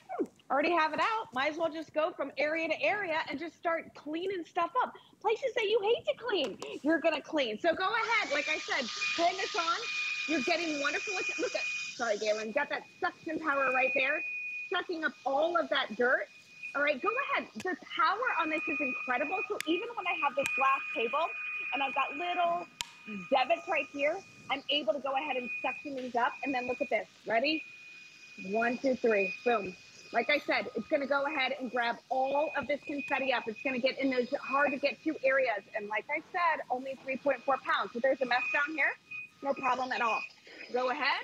already have it out, might as well just go from area to area and just start cleaning stuff up. Places that you hate to clean, you're going to clean. So go ahead, like I said, turn this on, you're getting wonderful, look at, sorry Galen, got that suction power right there, sucking up all of that dirt. All right, go ahead, the power on this is incredible. So even when I have this glass table and I've got little debits right here, I'm able to go ahead and suction these up, and then look at this. Ready? 1, 2, 3, boom. Like I said, it's going to go ahead and grab all of this confetti up. It's going to get in those hard-to-get-to areas, and like I said, only 3.4 pounds. So there's a mess down here, no problem at all. Go ahead,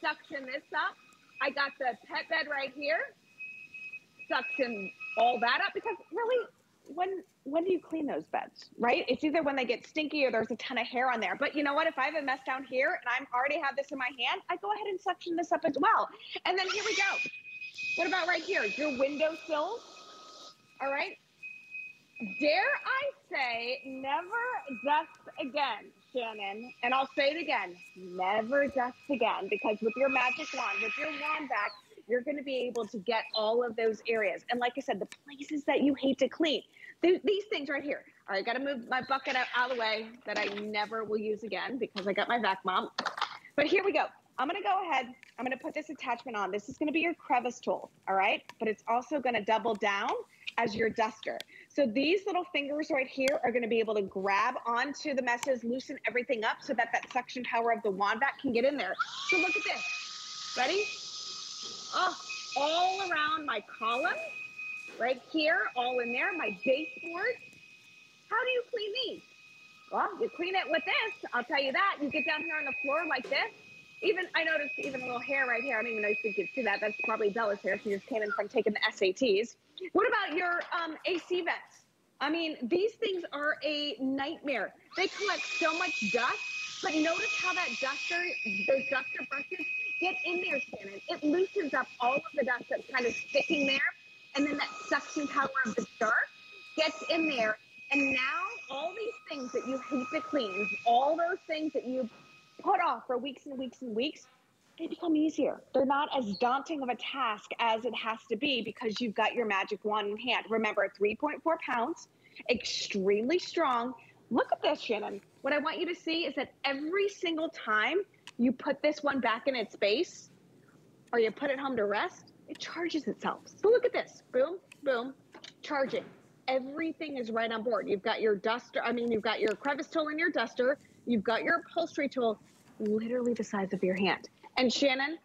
suction this up. I got the pet bed right here. Suction all that up, because really, when do you clean those beds, right? It's either when they get stinky or there's a ton of hair on there. But you know what? If I have a mess down here and I already have this in my hand, I go ahead and suction this up as well. And then here we go. What about right here? Your windowsills, all right? Dare I say, never dust again, Shannon. And I'll say it again, never dust again, because with your magic wand, with your wand back, you're going to be able to get all of those areas. And like I said, the places that you hate to clean, these things right here. All right, gotta move my bucket out of the way that I never will use again because I got my vac mop. But here we go. I'm gonna go ahead, I'm gonna put this attachment on. This is gonna be your crevice tool, all right? But it's also gonna double down as your duster. So these little fingers right here are gonna be able to grab onto the messes, loosen everything up so that that suction power of the wand vac can get in there. So look at this, ready? Oh, all around my column, right here, all in there, my baseboard. How do you clean these? Well, you clean it with this, I'll tell you that. You get down here on the floor like this. Even, I noticed even a little hair right here. I don't even know if you can see that. That's probably Bella's hair. She just came in from taking the SATs. What about your AC vents? I mean, these things are a nightmare. They collect so much dust, but notice how that duster, those duster brushes get in there, Shannon. It loosens up all of the dust that's kind of sticking there, and then that suction power of the Shark gets in there. And now all these things that you hate to clean, all those things that you put off for weeks and weeks and weeks, they become easier. They're not as daunting of a task as it has to be because you've got your magic wand in hand. Remember, 3.4 pounds, extremely strong. Look at this, Shannon. What I want you to see is that every single time you put this one back in its space or you put it home to rest, it charges itself. So look at this, boom, boom, charging. Everything is right on board. You've got your duster, I mean, you've got your crevice tool and your duster. You've got your upholstery tool, literally the size of your hand. And Shannon,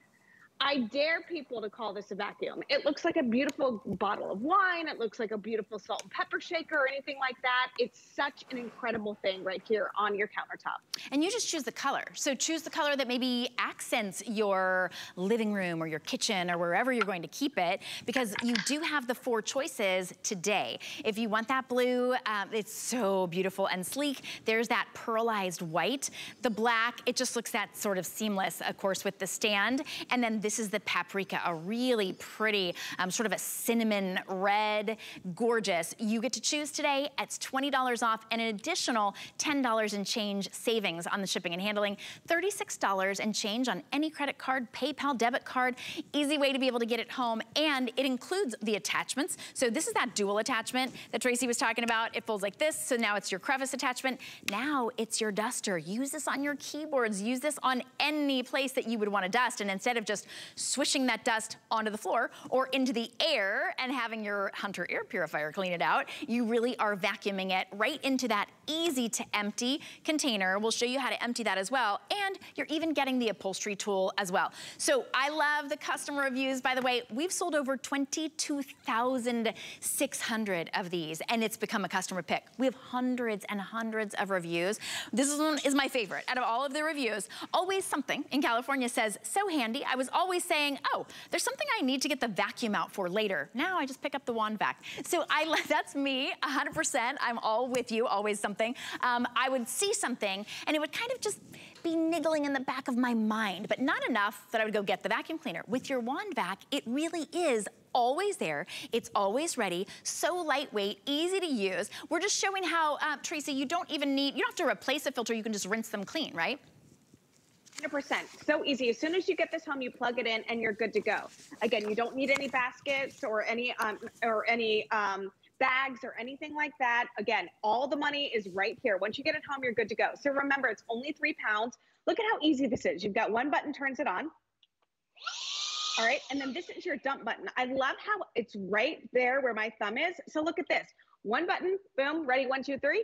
I dare people to call this a vacuum. It looks like a beautiful bottle of wine. It looks like a beautiful salt and pepper shaker or anything like that. It's such an incredible thing right here on your countertop. And you just choose the color. So choose the color that maybe accents your living room or your kitchen or wherever you're going to keep it, because you do have the four choices today. If you want that blue, it's so beautiful and sleek. There's that pearlized white. The black, it just looks that sort of seamless, of course, with the stand. And then this is the paprika, a really pretty, sort of a cinnamon red, gorgeous. You get to choose today. It's $20 off and an additional $10 and change savings on the shipping and handling. $36 and change on any credit card, PayPal, debit card. Easy way to be able to get it home. And it includes the attachments. So this is that dual attachment that Tracy was talking about. It folds like this. So now it's your crevice attachment. Now it's your duster. Use this on your keyboards. Use this on any place that you would want to dust. And instead of just swishing that dust onto the floor or into the air and having your Hunter air purifier clean it out, you really are vacuuming it right into that easy to empty container. We'll show you how to empty that as well. And you're even getting the upholstery tool as well. So I love the customer reviews. By the way, we've sold over 22,600 of these and it's become a customer pick. We have hundreds and hundreds of reviews. This one is my favorite out of all of the reviews. Always Something in California says, so handy. I was always saying, oh, there's something I need to get the vacuum out for later. Now I just pick up the wand vac. So that's me, 100%. I'm all with you, Always Something. I would see something and it would kind of just be niggling in the back of my mind, but not enough that I would go get the vacuum cleaner. With your wand vac, it really is always there. It's always ready. So lightweight, easy to use. We're just showing how, Tracy, you don't have to replace a filter. You can just rinse them clean, right? 100%. So easy. As soon as you get this home, you plug it in and you're good to go. Again, you don't need any baskets or any bags or anything like that. Again, all the money is right here. Once you get it home, you're good to go. So remember, it's only 3 pounds. Look at how easy this is. You've got one button, turns it on. All right. And then this is your dump button. I love how it's right there where my thumb is. So look at this. One button, boom, ready, 1, 2, 3.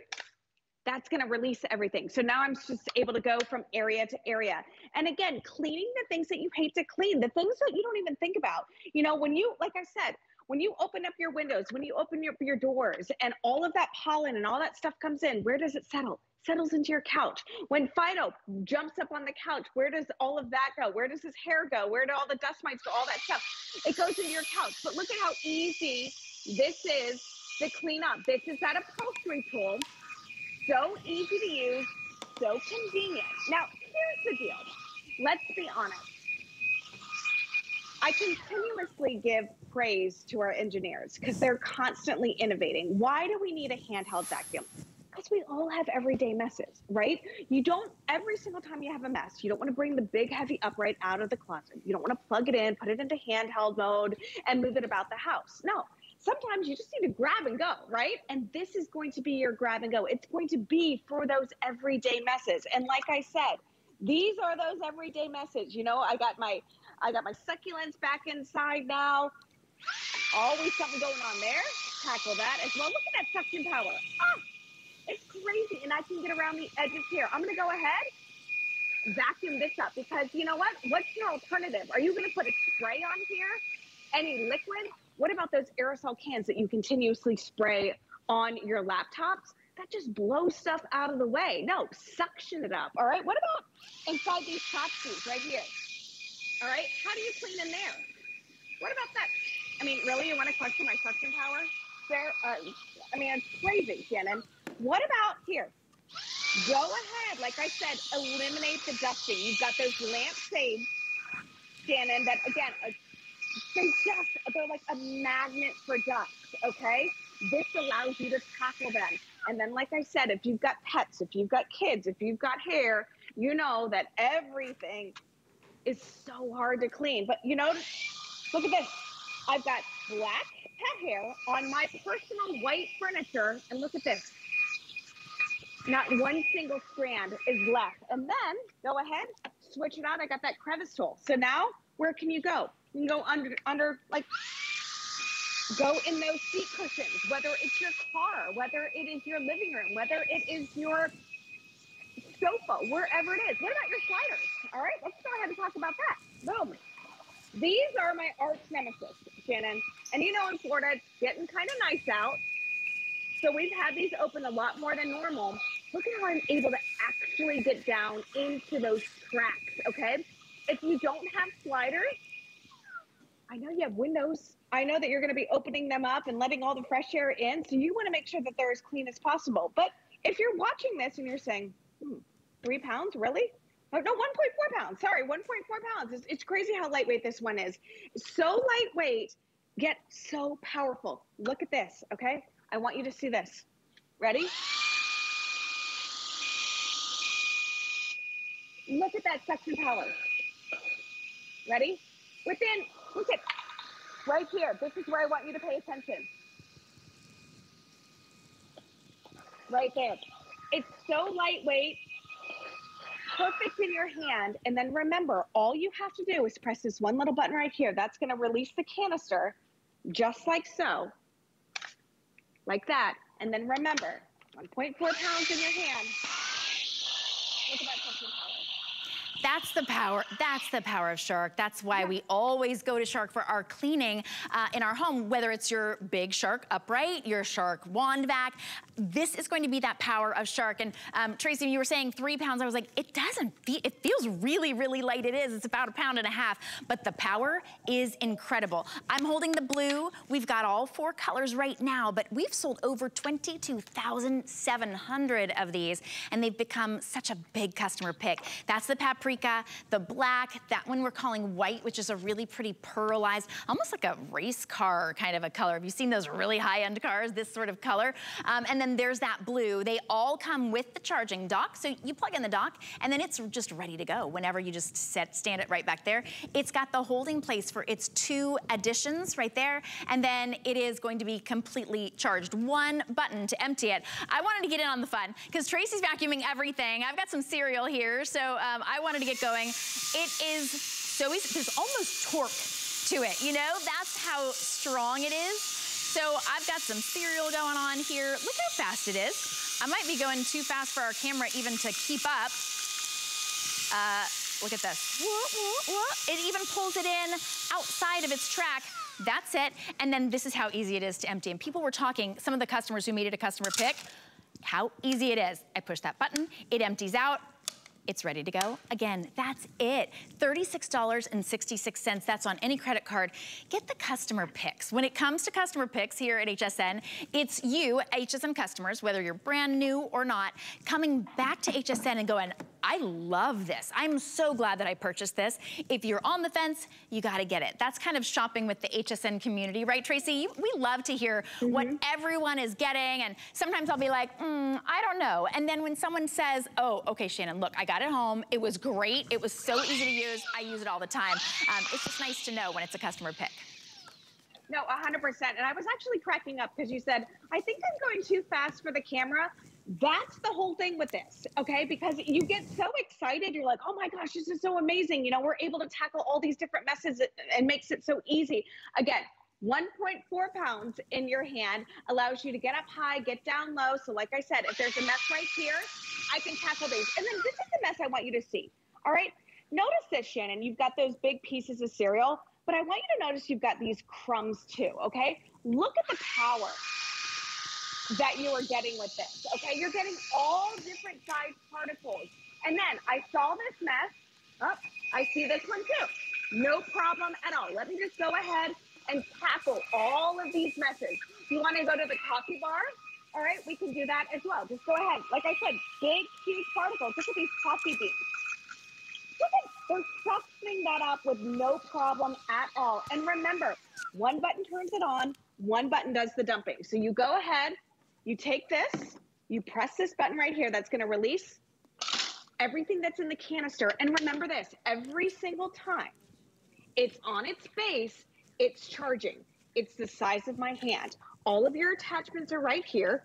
That's going to release everything. So now I'm just able to go from area to area. And again, cleaning the things that you hate to clean, the things that you don't even think about. You know, when you, like I said, when you open up your windows, when you open up your doors and all of that pollen and all that stuff comes in, where does it settle? Settles into your couch. When Fido jumps up on the couch, where does all of that go? Where does his hair go? Where do all the dust mites go? All that stuff. It goes into your couch. But look at how easy this is to clean up. This is that upholstery tool. So easy to use, so convenient. Now, here's the deal. Let's be honest. I continuously give praise to our engineers because they're constantly innovating. Why do we need a handheld vacuum? Because we all have everyday messes, right? You don't, every single time you have a mess, you don't want to bring the big, heavy upright out of the closet. You don't want to plug it in, put it into handheld mode, and move it about the house. No. sometimes you just need to grab and go, right? And this is going to be your grab and go. It's going to be for those everyday messes. And like I said, these are those everyday messes. You know, I got my succulents back inside now. Always something going on there. Tackle that as well. Look at that suction power. Ah, it's crazy. And I can get around the edges here. I'm going to go ahead, vacuum this up, because you know what? What's your alternative? Are you going to put a spray on here? Any liquid? What about those aerosol cans that you continuously spray on your laptops? That just blows stuff out of the way. No, suction it up, all right? What about inside these topsies right here? All right, how do you clean in there? What about that? I mean, really, you want to question my suction power? There, I mean, it's crazy, Shannon. What about here? Go ahead, like I said, eliminate the dusting. You've got those lampshades, Shannon, that, again, they're like a magnet for dust, okay? This allows you to tackle them. And then, like I said, if you've got pets, if you've got kids, if you've got hair, you know that everything is so hard to clean. But you know, look at this. I've got black pet hair on my personal white furniture. And look at this. Not one single strand is left. And then go ahead, switch it out. I got that crevice tool. So now where can you go? You can go under like, go in those seat cushions, whether it's your car, whether it is your living room, whether it is your sofa, wherever it is. What about your sliders? All right, let's go ahead and talk about that. Boom. These are my arch nemesis, Shannon. And you know, in Florida, it's getting kind of nice out. So we've had these open a lot more than normal. Look at how I'm able to actually get down into those cracks, okay? If you don't have sliders, I know you have windows. I know that you're going to be opening them up and letting all the fresh air in, so you want to make sure that they're as clean as possible. But if you're watching this and you're saying, 3 pounds, really? Oh, no, 1.4 pounds. Sorry, 1.4 pounds. It's crazy how lightweight this one is. So lightweight, yet so powerful. Look at this, okay? I want you to see this. Ready? Look at that suction power. Ready? Within, look at, right here. This is where I want you to pay attention. Right there. It's so lightweight, perfect in your hand. And then remember, all you have to do is press this one little button right here. That's going to release the canister, just like so, like that. And then remember, 1.4 pounds in your hand. Look at that suction power. That's the power. That's the power of Shark. That's why we always go to Shark for our cleaning in our home, whether it's your big Shark upright, your Shark wand vac. This is going to be that power of Shark. And Tracy, you were saying 3 pounds. I was like, it doesn't. It feels really, really light. It is. It's about 1.5 pounds. But the power is incredible. I'm holding the blue. We've got all 4 colors right now, but we've sold over 22,700 of these, and they've become such a big customer pick. That's the paprika, the black, that one we're calling white, which is a really pretty pearlized, almost like a race car kind of a color. Have you seen those really high-end cars, this sort of color? And then there's that blue. They all come with the charging dock. So you plug in the dock, and then it's just ready to go whenever you just stand it right back there. It's got the holding place for its 2 additions right there, and then it is going to be completely charged. 1 button to empty it. I wanted to get in on the fun, because Tracy's vacuuming everything. I've got some cereal here, so I wanted to get going. It is so easy. There's almost torque to it, you know? That's how strong it is. So I've got some cereal going on here. Look how fast it is. I might be going too fast for our camera even to keep up. Look at this. It even pulls it in outside of its track. That's it. And then this is how easy it is to empty. And people were talking, some of the customers who made it a customer pick, how easy it is. I push that button, it empties out. It's ready to go. Again, that's it. $36.66, that's on any credit card. Get the customer picks. When it comes to customer picks here at HSN, it's you, HSN customers, whether you're brand new or not, coming back to HSN and going, I love this. I'm so glad that I purchased this. If you're on the fence, you gotta get it. That's kind of shopping with the HSN community, right, Tracy? We love to hear what everyone is getting, and sometimes I'll be like, I don't know. And then when someone says, oh, okay, Shannon, look, I got it home. It was great. It was so easy to use. I use it all the time. It's just nice to know when it's a customer pick. No, 100%. And I was actually cracking up because you said, I think I'm going too fast for the camera. That's the whole thing with this, okay? Because you get so excited. You're like, oh my gosh, this is so amazing. You know, we're able to tackle all these different messages and makes it so easy. Again, 1.4 pounds in your hand allows you to get up high, get down low. So like I said, if there's a mess right here, I can tackle these. And then this is the mess I want you to see, all right? Notice this, Shannon. You've got those big pieces of cereal, but I want you to notice you've got these crumbs too, okay? Look at the power that you are getting with this, okay? You're getting all different size particles. And then I saw this mess. Oh, I see this one too. No problem at all. Let me just go ahead and tackle all of these messes. You wanna go to the coffee bar? All right, we can do that as well. Just go ahead. Like I said, big, huge particles. Look at these coffee beans. Look at, they're suctioning that up with no problem at all. And remember, one button turns it on, one button does the dumping. So you go ahead, you take this, you press this button right here, that's gonna release everything that's in the canister. And remember this, every single time it's on its base, it's charging. It's the size of my hand. All of your attachments are right here.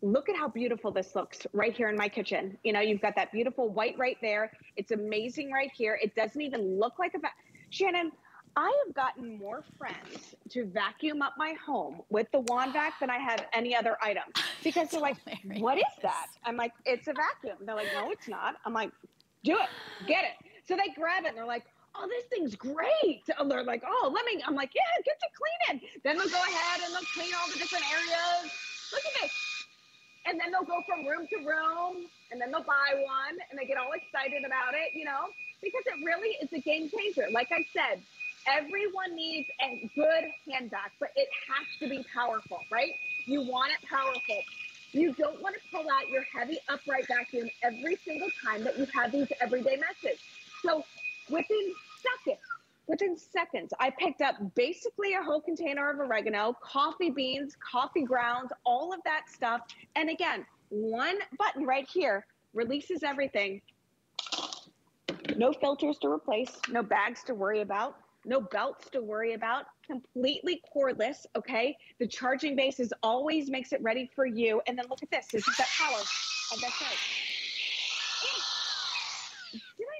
Look at how beautiful this looks right here in my kitchen. You know, you've got that beautiful white right there. It's amazing right here. It doesn't even look like a vacuum. Shannon, I have gotten more friends to vacuum up my home with the wand vac than I have any other item. Because they're like, what is that? I'm like, it's a vacuum. They're like, no, it's not. I'm like, do it, get it. So they grab it and they're like, oh, this thing's great. And they're like, oh, let me, I'm like, yeah, get to clean it. Then they'll go ahead and they'll clean all the different areas. Look at this. And then they'll go from room to room, and then they'll buy one, and they get all excited about it, you know, because it really is a game changer. Like I said, everyone needs a good hand vac, but it has to be powerful, right? You want it powerful. You don't want to pull out your heavy upright vacuum every single time that you have these everyday messes. So within seconds, I picked up basically a whole container of oregano, coffee beans, coffee grounds, all of that stuff. And again, one button right here releases everything. No filters to replace, no bags to worry about, no belts to worry about, completely cordless, okay? The charging base is always makes it ready for you. And then look at this, this is that power of that side.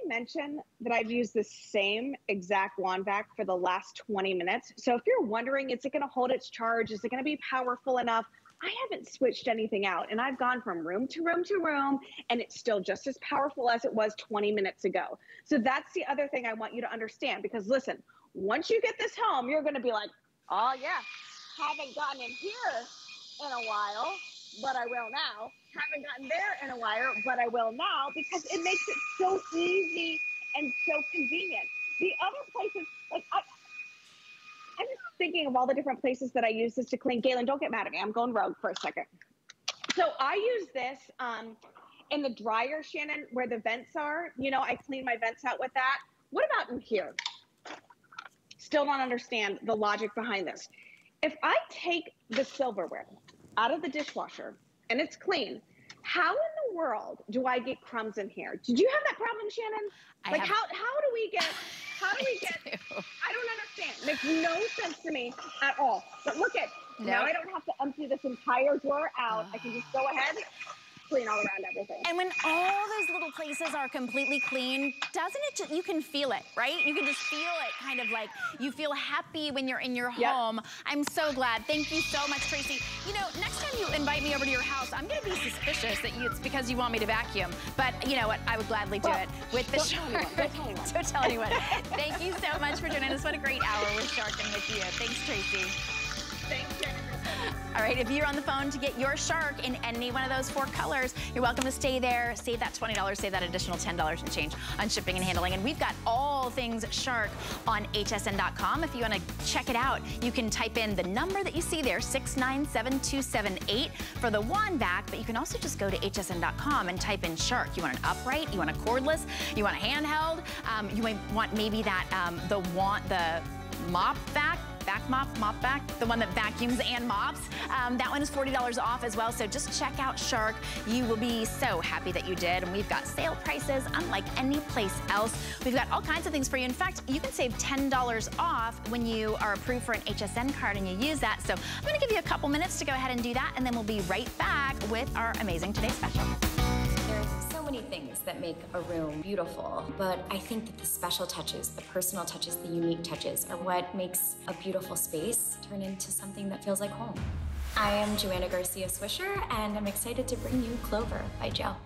Mention that I've used the same exact wand vac for the last 20 minutes. So if you're wondering, is it going to hold its charge? Is it going to be powerful enough? I haven't switched anything out, and I've gone from room to room to room, and it's still just as powerful as it was 20 minutes ago. So that's the other thing I want you to understand, because listen, once you get this home, you're going to be like, oh yeah, haven't gotten in here in a while, but I will now. Haven't gotten there in a while, but I will now, because it makes it so easy and so convenient. The other places, like I'm just thinking of all the different places that I use this to clean. Galen, don't get mad at me. I'm going rogue for a second. So I use this in the dryer, Shannon, where the vents are. You know, I clean my vents out with that. What about in here? Still don't understand the logic behind this. If I take the silverware out of the dishwasher and it's clean, how in the world do I get crumbs in here? Did you have that problem, Shannon? How do we get, I don't understand. It makes no sense to me at all. But look at, now I don't have to empty this entire drawer out. I can just go ahead, clean all around everything. And when all those little places are completely clean, doesn't it just, you can feel it, right? You can just feel it, kind of like you feel happy when you're in your home. I'm so glad. Thank you so much, Tracy. You know, next time you invite me over to your house, I'm gonna be suspicious that it's because you want me to vacuum. But you know what? I would gladly do it with the Shark. Don't tell anyone. Thank you so much for joining us. What a great hour with Shark and with you. Thanks, Tracy. Thanks, Jennifer. All right, if you're on the phone to get your Shark in any one of those four colors, you're welcome to stay there, save that $20, save that additional $10 and change on shipping and handling. And we've got all things Shark on hsn.com. If you want to check it out, you can type in the number that you see there, 697-278 for the wand vac, but you can also just go to hsn.com and type in Shark. You want an upright, you want a cordless, you want a handheld, you might want maybe that, the mop vac back mop, mop back, the one that vacuums and mops. That one is $40 off as well, so just check out Shark. You will be so happy that you did, and we've got sale prices unlike any place else. We've got all kinds of things for you. In fact, you can save $10 off when you are approved for an HSN card and you use that. So I'm gonna give you a couple minutes to go ahead and do that, and then we'll be right back with our amazing Today Special. Things that make a room beautiful, but I think that the special touches, the personal touches, the unique touches are what makes a beautiful space turn into something that feels like home. I am Joanna Garcia Swisher, and I'm excited to bring you Clover by Jill.